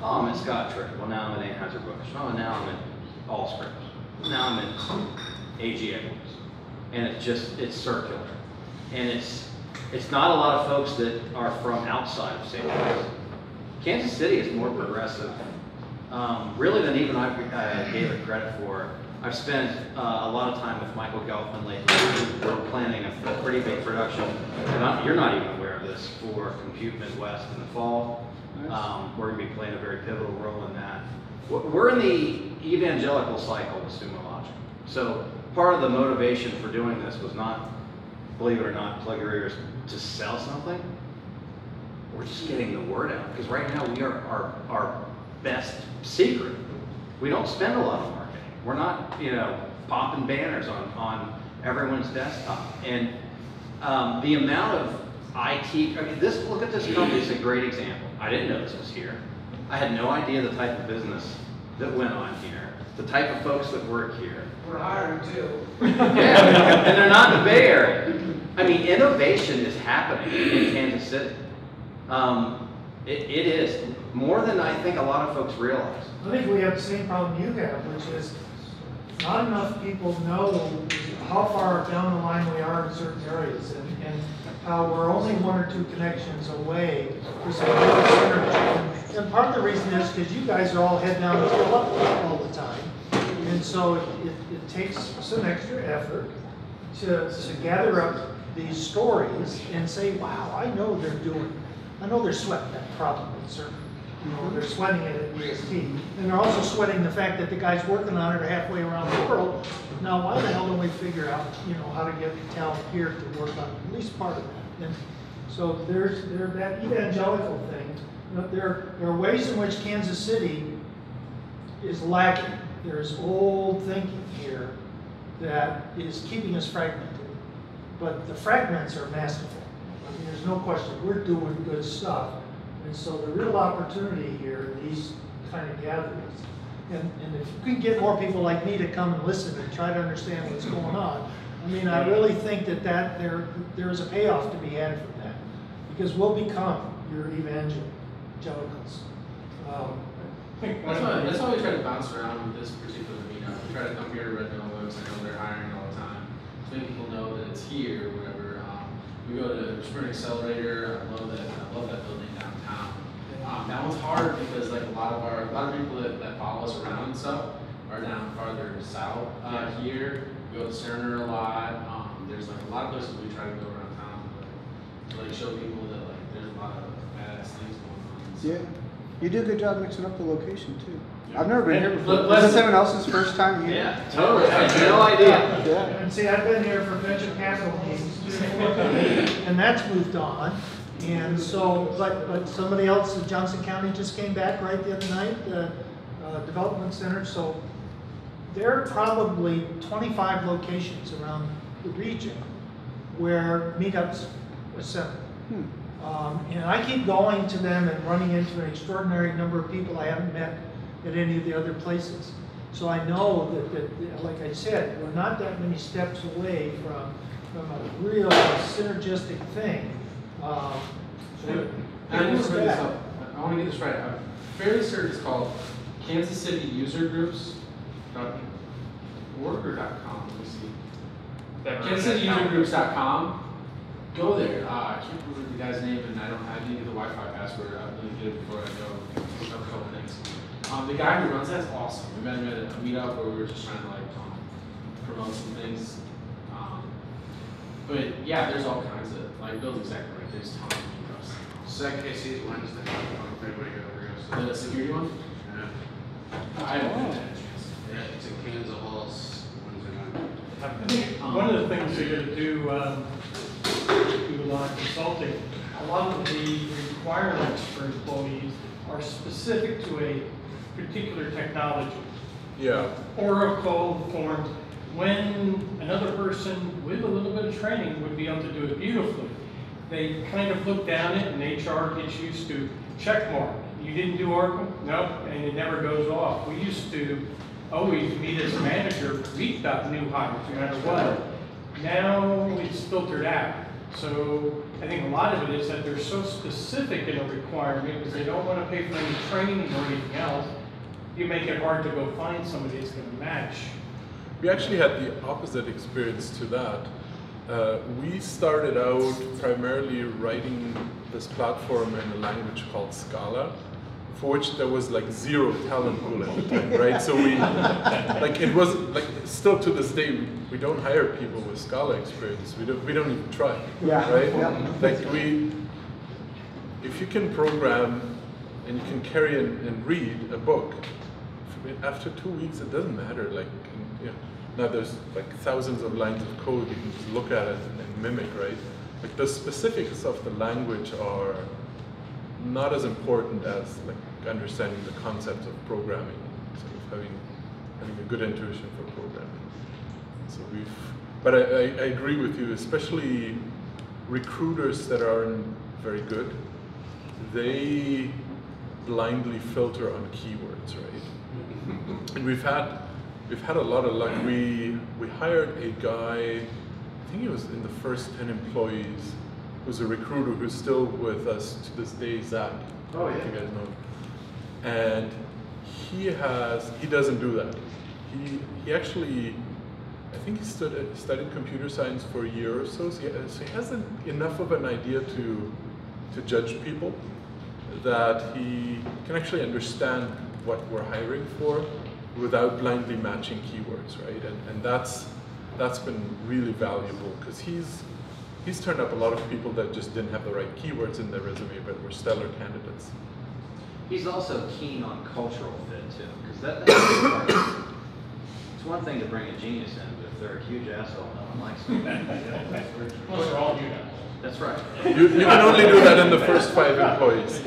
Oh, I'm at Scottrade. Well, now I'm at Anheuser-Busch. Oh, now I'm at Allscripts. Now I'm at AG Edwards. And it's just, it's circular. And it's not a lot of folks that are from outside of St. Louis. Kansas City is more progressive, really, than even I gave it credit for. I've spent a lot of time with Michael Gelfman lately. We're planning a pretty big production, and you're not even aware of this, for Compute Midwest in the fall. Nice. We're going to be playing a very pivotal role in that. We're in the evangelical cycle with Sumo Logic. So part of the motivation for doing this was not, believe it or not, plug your ears, to sell something. We're just getting the word out, because right now we are our best secret. We don't spend a lot of money. We're not, you know, popping banners on everyone's desktop. And the amount of IT, I mean, look at this company, it's a great example. I didn't know this was here. I had no idea the type of business that went on here, the type of folks that work here. We're hiring too. Yeah, and they're not in the Bay Area. I mean, innovation is happening in Kansas City. It is, more than I think a lot of folks realize. I think we have the same problem you have, which is not enough people know how far down the line we are in certain areas, and how we're only one or two connections away for some real synergy. And part of the reason is because you guys are all head down and still up all the time. And so it takes some extra effort to gather up these stories and say, wow, I know they're doing it. I know they're sweating that problem at Cerner. You know, they're sweating it at DST. And they're also sweating the fact that the guys working on it are halfway around the world. Now, why the hell don't we figure out, you know, how to get the talent here to work on at least part of that? And so there's that evangelical thing. You know, there are ways in which Kansas City is lacking. There's old thinking here that is keeping us fragmented. But the fragments are masterful. I mean, there's no question. We're doing good stuff. And so the real opportunity here in these kind of gatherings, and if you can get more people like me to come and listen and try to understand what's going on, I mean, I really think that there is a payoff to be had from that, because we'll become your evangelicals. That's why we try to bounce around with this particular meetup. We try to come here to Red Nova Labs. I know they're hiring all the time. So many people know that it's here, whatever. We go to Sprint Accelerator. I love that building. That one's hard because like a lot of people that follow us around and stuff are down farther south here. We go to Cerner a lot. There's like a lot of places we try to go around town to like show people that like there's a lot of badass things going on. So. Yeah, you do a good job mixing up the location too. Yeah. I've never been here before. Is this someone else's first time here? Yeah, totally. I have no idea. Yeah. And see, I've been here for venture capital meetings, and that's moved on. And so, but somebody else in Johnson County just came back right the other night, the development center. So there are probably 25 locations around the region where meetups assemble. And I keep going to them and running into an extraordinary number of people I haven't met at any of the other places. So I know that like I said, we're not that many steps away from a real synergistic thing. I want to get this right. I'm fairly certain it's called Kansas City User Groups .org or .com. Let me see. Kansas City User Groups.com. Go there. I can't remember the guy's name, and I didn't get the Wi-Fi password. I'm going to get it before I go. Look up a couple things. The guy who runs that's awesome. We met him at a meetup where we were just trying to like promote some things. But yeah, there's all kinds of like Bill's exactly right. There's tons of meetups. Second KC is Wednesday. If anybody got over here, so the security one. Yeah. I haven't had that chance. Yeah, it's in Kansas Halls Wednesday night. I think one of the things you're going to do, do a lot of consulting. A lot of the requirements for employees are specific to a particular technology. Yeah. Oracle forms. When another person with a little bit of training would be able to do it beautifully. They kind of look down it, and HR gets used to check mark. You didn't do Oracle? Nope, and it never goes off. We used to always meet as a manager, beat up new hires no matter what. Now it's filtered out. So I think a lot of it is that they're so specific in a requirement because they don't want to pay for any training or anything else. You make it hard to go find somebody that's going to match. We actually had the opposite experience to that. We started out primarily writing this platform in a language called Scala, for which there was like zero talent pool at the time, right? So we, like it was, like still to this day, we don't hire people with Scala experience. We don't even try, yeah. Right? Yeah. Like if you can program and you can carry and read a book, after 2 weeks, it doesn't matter. Like, yeah. Now there's like thousands of lines of code you can just look at it and mimic, right? Like the specifics of the language are not as important as like understanding the concepts of programming, sort of having a good intuition for programming. So but I agree with you, especially recruiters that aren't very good, they blindly filter on keywords, right? And we've had a lot of luck. We hired a guy, I think he was in the first 10 employees, who's a recruiter who's still with us to this day, Zach. Oh yeah. You guys know. And he doesn't do that. he actually, I think he studied computer science for a year or so, so he has enough of an idea to judge people that he can actually understand what we're hiring for without blindly matching keywords, right? And that's been really valuable because he's turned up a lot of people that just didn't have the right keywords in their resume but were stellar candidates. He's also keen on cultural fit too, because that's it's one thing to bring a genius in, but if they're a huge asshole, no one likes them. Well, they're all huge assholes. That's right. You can only do that in the first 5 employees.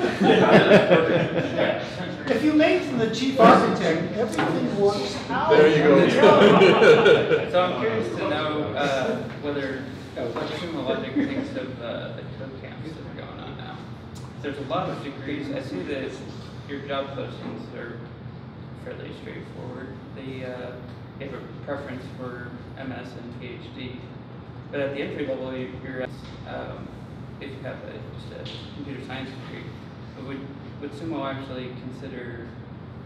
If you make them the chief architect, everything works out. There you go. So I'm curious to know whether Sumo Logic thinks of the code camps that are going on now. There's a lot of degrees. I see that your job postings are fairly straightforward. They have a preference for MS and PhD. But at the entry level, you're if you have just a computer science degree, but would Sumo actually consider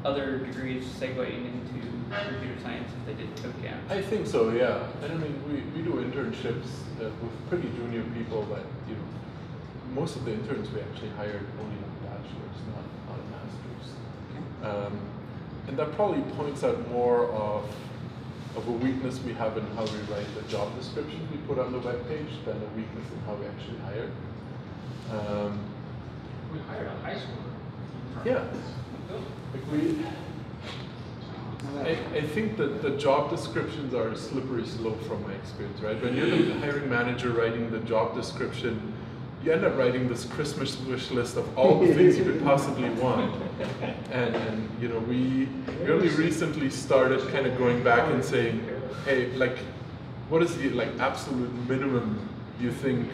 other degrees segueing into computer science if they did code camps? I think so, yeah. And I mean, we do internships with pretty junior people, but you know, most of the interns we actually hired only on bachelor's, not on master's. Okay. And that probably points out more of a weakness we have in how we write the job description we put on the web page than a weakness in how we actually hire. We hired a high schooler. Yeah. Like I think that the job descriptions are a slippery slope from my experience, right? When you're the hiring manager writing the job description, you end up writing this Christmas wish list of all the things you could possibly want. And you know, we really recently started kind of going back and saying, hey, like, what is the absolute minimum you think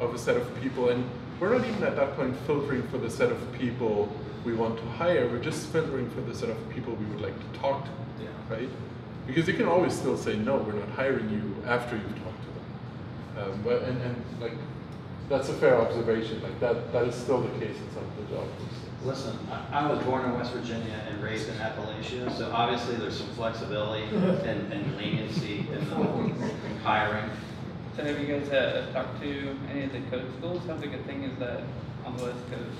of a set of people? And we're not even at that point filtering for the set of people we want to hire. We're just filtering for the set of people we would like to talk to, right? Because you can always still say, no, we're not hiring you after you've talked to them. But that's a fair observation. Like that is still the case in some of the jobs. Listen, I was born in West Virginia and raised in Appalachia, so obviously there's some flexibility and leniency in the whole hiring. So have you guys talked to any of the code schools? That's a good thing is that on the West Coast,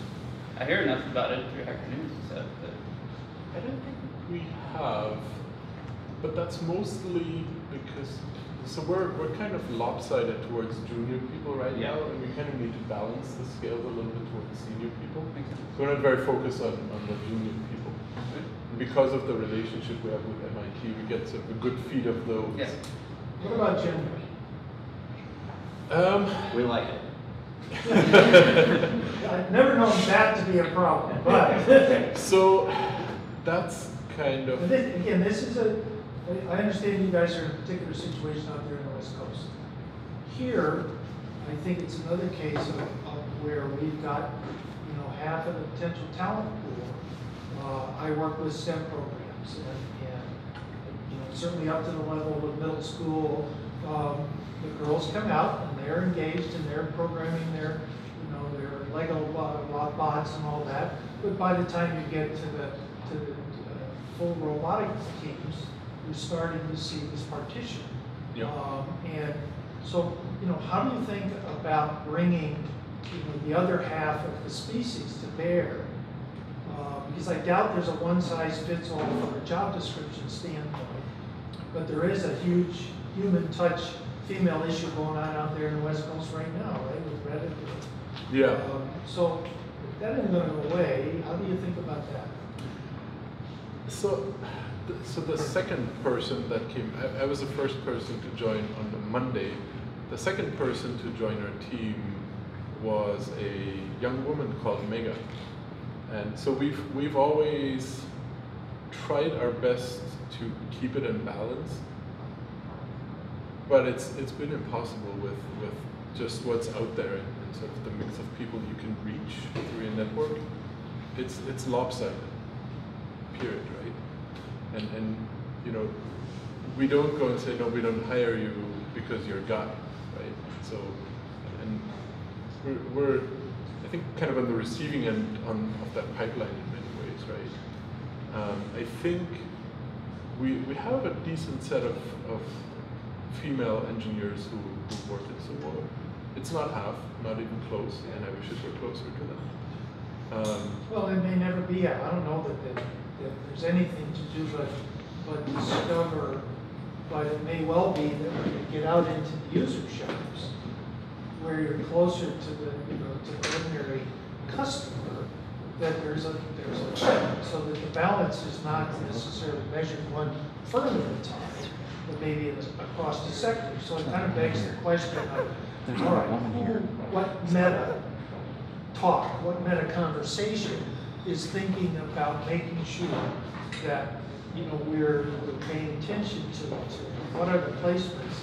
I hear enough about it through Hacker News and stuff, but I don't think we have. But that's mostly because. So we're kind of lopsided towards junior people right now, and we kind of need to balance the scales a little bit towards senior people. So we're not very focused on the junior people. And because of the relationship we have with MIT, we get sort of a good feed of those. Yeah. What about gender? We like it. I've never known that to be a problem, but. So that's kind of. Again, this is a. I understand you guys are in a particular situation out there on the West Coast. Here, I think it's another case of where we've got, you know, half of the potential talent pool. I work with STEM programs, and you know, certainly up to the level of middle school, the girls come out and they're engaged and they're programming their, you know, their Lego bots and all that. But by the time you get to the full robotic teams, you're starting to see this partition. Yep. And so, you know, how do you think about bringing, you know, the other half of the species to bear? Because I doubt there's a one-size-fits-all from a job description standpoint, but there is a huge human touch female issue going on out there in the West Coast right now, right, with Reddit. Yeah. So that isn't going to go away. How do you think about that? So the second person that came, I was the first person to join on the Monday. The second person to join our team was a young woman called Mega. And so we've always tried our best to keep it in balance, but it's been impossible with just what's out there and sort of the mix of people you can reach through your network. It's lopsided, period, right? And you know, we don't go and say, no, we don't hire you because you're a guy, right? So, and we're I think kind of on the receiving end of that pipeline in many ways, right? I think we have a decent set of female engineers who work in support. It's not half, not even close, and I wish it were closer to that. Well, it may never be. I don't know that there's anything to do but discover, but it may well be that we could get out into the user shops where you're closer to the, you know, to the ordinary customer, that there's a trend, so that the balance is not necessarily measured one third of the time, but maybe it's across the sector. So it kind of begs the question of, all right, what meta talk, what meta conversation is thinking about making sure that, you know, we're paying attention to what are the placements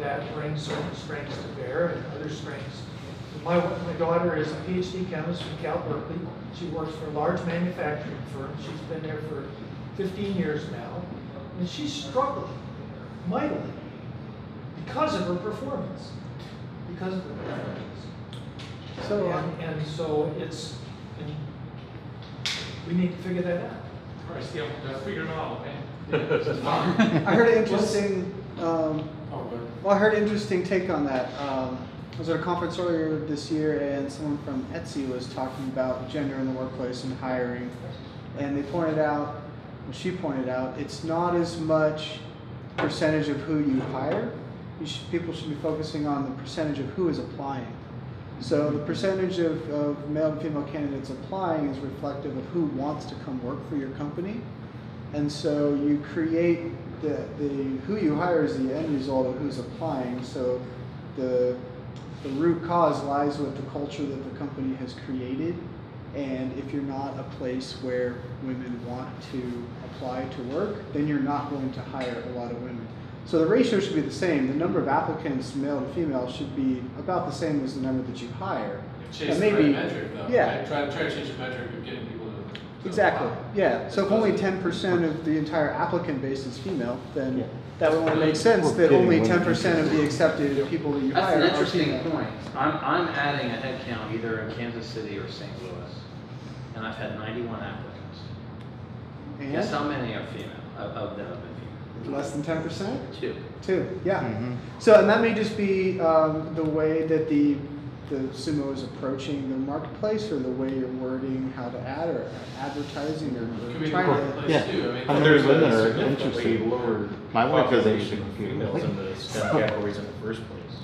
that bring certain strengths to bear and other strengths. My daughter is a PhD chemist from Cal Berkeley. She works for a large manufacturing firm. She's been there for 15 years now, and she's struggling mightily because of her performance. Because of the performance. So and so it's, and we need to figure that out. All right, Steve, just figure it out, man. I heard an interesting. Well, I heard an interesting take on that. I was at a conference earlier this year, and someone from Etsy was talking about gender in the workplace and hiring, and they pointed out, well, she pointed out, it's not as much percentage of who you hire. People should be focusing on the percentage of who is applying. So the percentage of male and female candidates applying is reflective of who wants to come work for your company, and so you create the who you hire is the end result of who's applying. So the root cause lies with the culture that the company has created, and if you're not a place where women want to apply to work, then you're not going to hire a lot of women. So the ratio should be the same. The number of applicants, male to female, should be about the same as the number that you hire. Chase the right metric, though. Yeah. Right? Try to change the metric of getting people to exactly. Apply. Yeah. So if only 10% of the entire applicant base is female, then. Yeah. That would only make sense that only 10% of the accepted people that you hire are female. That's an interesting point. I'm adding a headcount either in Kansas City or St. Louis, and I've had 91 applicants. And guess how many are female? Of them have been female. Less than 10%? Two. Yeah. Mm-hmm. So, and that may just be the way that the Sumo is approaching the marketplace, or the way you're wording how to add, or advertising, or trying to. Yeah. Too. I mean, there's women that are interested. Lower my wife is interested in females in the STEM categories in the first place.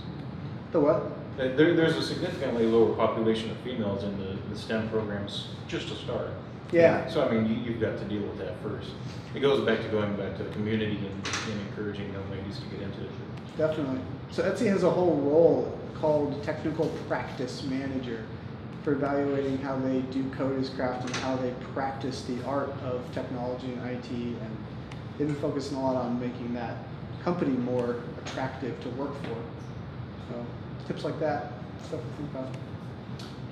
The what? There's a significantly lower population of females in the STEM programs just to start. Yeah. So I mean, you've got to deal with that first. It goes back to going back to the community and encouraging young ladies to get into it. Definitely. So Etsy has a whole role called technical practice manager for evaluating how they do code as craft and how they practice the art of technology and IT, and they've been focusing a lot on making that company more attractive to work for. So tips like that, stuff to think about.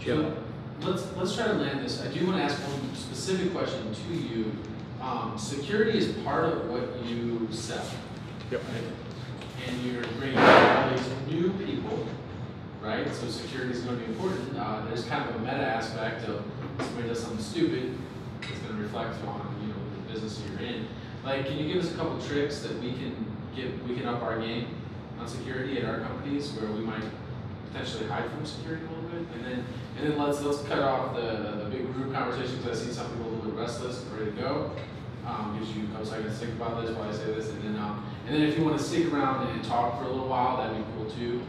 Jim, let's try to land this. I do want to ask one specific question to you. Security is part of what you sell. Yep. Right? And you're bringing all these new people. Right? So security is going to be important. There's kind of a meta aspect of somebody does something stupid, it's going to reflect on, you know, the business you're in. Like, can you give us a couple tricks that we can up our game on security at our companies where we might potentially hide from security a little bit? And then let's cut off the big group conversation, because I see some people a little bit restless, ready to go. Gives you a couple seconds to think about this while I say this, and then if you want to stick around and talk for a little while, that'd be cool too.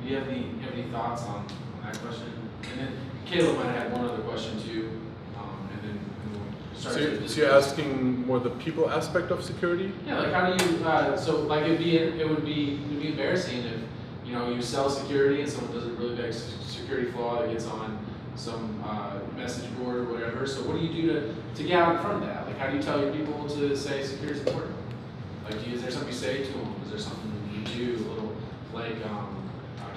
Do you have any thoughts on that question? And then Caleb might have one other question too. So you're asking more the people aspect of security? Yeah, like how do you? So like it would be embarrassing if, you know, you sell security and someone does a really big security flaw that gets on some message board or whatever. So what do you do to get out in front of that? Like how do you tell your people to say security is important? Like is there something you say to them? Is there something you do? A little like.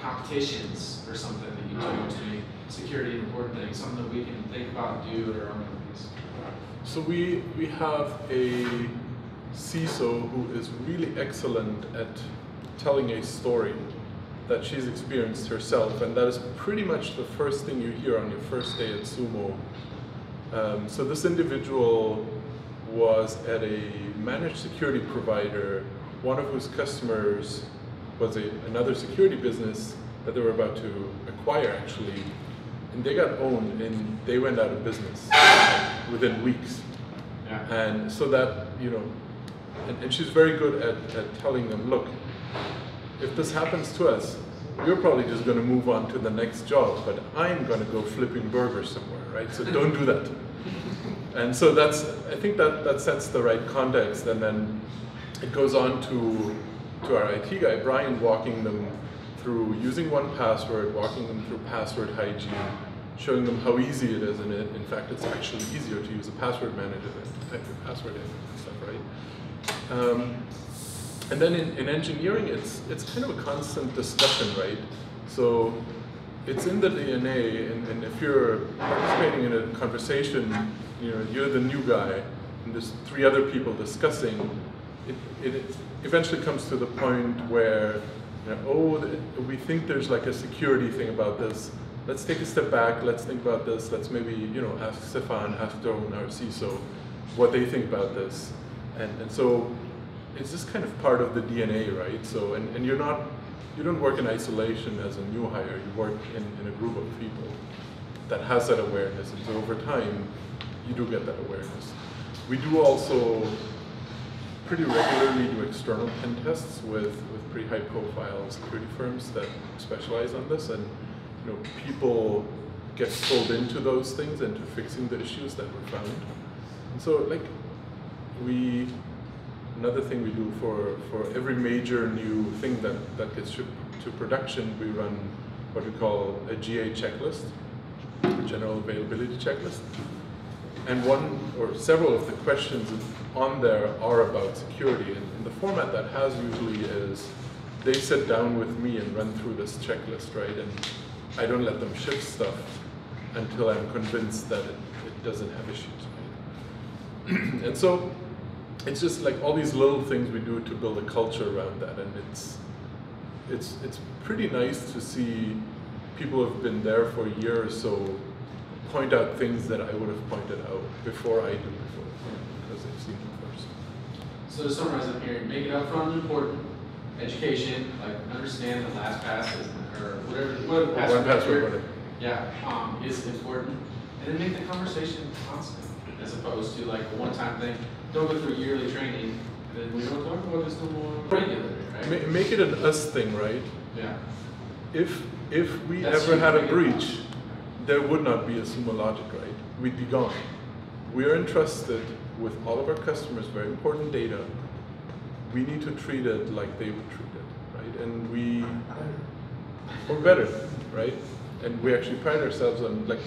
Competitions or something that you do to make security an important thing, something that we can think about and do at our own companies. So we have a CISO who is really excellent at telling a story that she's experienced herself, and that is pretty much the first thing you hear on your first day at Sumo. So this individual was at a managed security provider, one of whose customers was another security business that they were about to acquire, actually, and they got owned and they went out of business within weeks. Yeah. And so that, you know, and she's very good at telling them, look, if this happens to us, you're probably just going to move on to the next job, but I'm going to go flipping burgers somewhere, right? So don't do that. And so that's, I think that sets the right context, and then it goes on to our IT guy, Brian, walking them through using 1Password, walking them through password hygiene, showing them how easy it is, and in fact it's actually easier to use a password manager than to type your password in and stuff, right? And then in engineering, it's kind of a constant discussion, right? So it's in the DNA, and if you're participating in a conversation, you know, you're the new guy, and there's three other people discussing, it eventually comes to the point where, you know, oh, we think there's like a security thing about this. Let's take a step back, let's think about this, let's maybe, you know, ask Stefan, ask Don, our CISO, what they think about this. And so it's just kind of part of the DNA, right? So, and you're not, you don't work in isolation as a new hire, you work in a group of people that has that awareness, and so over time, you do get that awareness. We do also pretty regularly do external pen tests with pretty high profile security firms that specialize on this, and you know, people get sold into those things and to fixing the issues that were found. And so like another thing we do for every major new thing that gets shipped to production, we run what we call a GA checklist, a general availability checklist. And one or several of the questions on there are about security. And the format that has usually is they sit down with me and run through this checklist, right? And I don't let them ship stuff until I'm convinced that it doesn't have issues, right? And so it's just like all these little things we do to build a culture around that. And it's pretty nice to see people who've been there for a year or so point out things that I would have pointed out before I do before, because I've seen them first. So to summarize up here, make it upfront and important. Education, like understand that LastPass is, or whatever password, yeah, is important. And then make the conversation constant, as opposed to like a one-time thing. Don't go through yearly training, and then we don't talk about this no more regularly, right? Make it an us thing, right? Yeah. If we ever had a breach, there would not be a Sumo Logic, right? We'd be gone. We are entrusted with all of our customers' very important data. We need to treat it like they would treat it, right? And or better, right? And we actually pride ourselves on, like,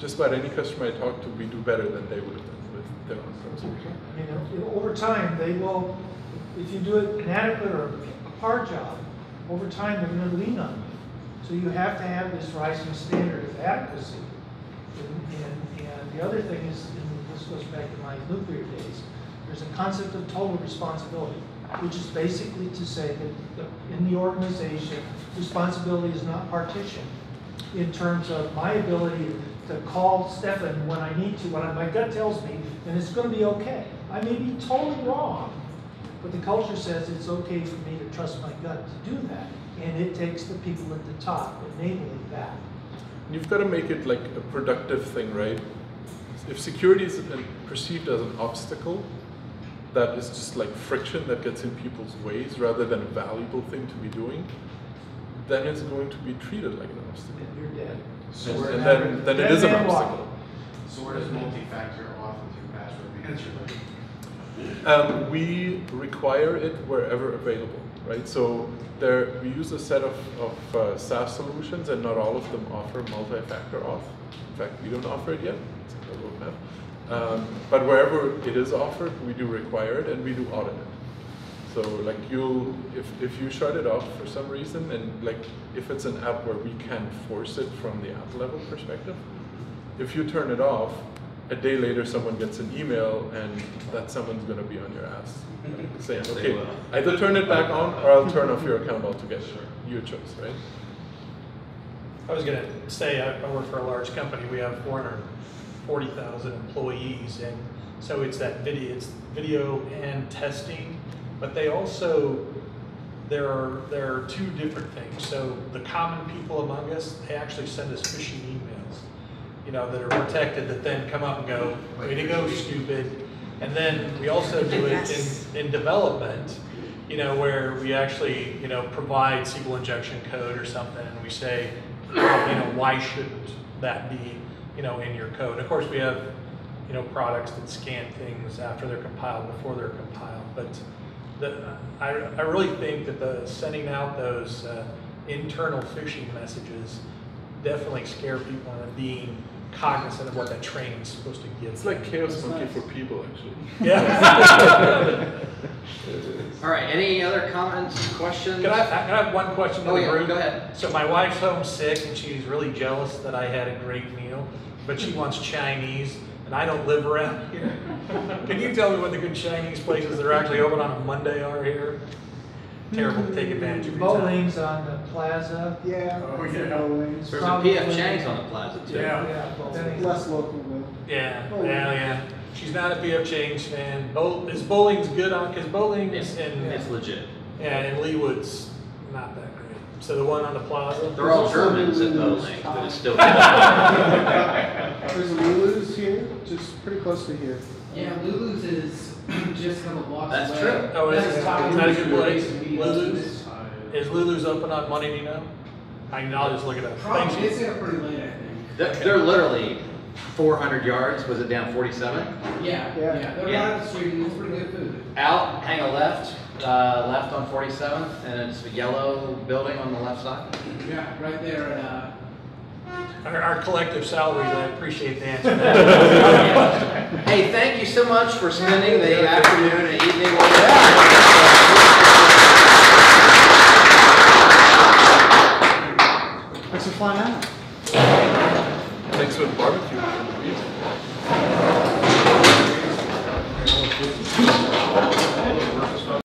just about any customer I talk to, we do better than they would have done with their own customers. You know, over time, they will, if you do it an adequate or a part job, over time they're going to lean on you. So you have to have this rising standard of adequacy. And the other thing is, and this goes back to my nuclear days, there's a concept of total responsibility, which is basically to say that in the organization, responsibility is not partitioned in terms of my ability to call Stefan when I need to, when my gut tells me, and it's going to be okay. I may be totally wrong, but the culture says it's okay for me to trust my gut to do that. And it takes the people at the top enabling that. You've got to make it like a productive thing, right? If security is perceived as an obstacle, that is just like friction that gets in people's ways rather than a valuable thing to be doing, then it's going to be treated like an obstacle. And you're dead. So then it is an obstacle. So where does multi-factor authentication password manager like? We require it wherever available, right? So we use a set of SaaS solutions, and not all of them offer multi-factor auth. In fact, we don't offer it yet. It's in the roadmap. But wherever it is offered, we do require it, and we do audit it. So like if you shut it off for some reason, and like if it's an app where we can't force it from the app level perspective, if you turn it off, a day later someone gets an email, and that someone's going to be on your ass saying, okay, either turn it back on or I'll turn off your account altogether. Your choice, right? I was going to say I work for a large company. We have 440,000 employees, and So it's that video, it's video and testing, but they also, there are two different things. So the common people among us, they actually send us phishing emails, you know, that are protected, that then come up and go, way to go, stupid. And then we also do it in development, you know, where we actually, you know, provide SQL injection code or something, and we say, you know, why shouldn't that be, you know, in your code? Of course, we have, you know, products that scan things after they're compiled, before they're compiled. But the, I really think that the sending out those internal phishing messages definitely scare people into being cognizant of what that training is supposed to give. It's like chaos monkey for people, actually. Yeah. All right. Any other comments, questions? Can I have one question? Oh, yeah. Go ahead. So my wife's homesick, and she's really jealous that I had a great meal, but she wants Chinese, and I don't live around here. Can you tell me what the good Chinese places that are actually open on a Monday are here? Terrible to take advantage of. Bowling's on the plaza. Yeah. Oh, yeah. There's probably a PF Chang's on the plaza too. Yeah. Yeah. Less local though. Yeah. Bowling. Yeah. Yeah. She's not a PF Chang's fan. Bowling's good on, because Bowling's and it's legit. Yeah, and Leewood's not that great. So the one on the plaza. They're all Germans at Bowling, but it's still. There's a Lulu's here, just pretty close to here. Yeah, Lulu's is just a couple blocks away. That's true. Oh, is it? Not a good place. Lulu's? Is Lulu's open on Monday, do you know? I'll just look it up. Probably. It's there pretty late, I think. They're literally 400 yards. Was it down 47? Yeah. Yeah. They're right on the street, and it's pretty good food. Out, hang a left. Left on 47th, and it's a yellow building on the left side. Yeah, right there. Our collective salaries, I appreciate the answer. Hey, thank you so much for spending the afternoon.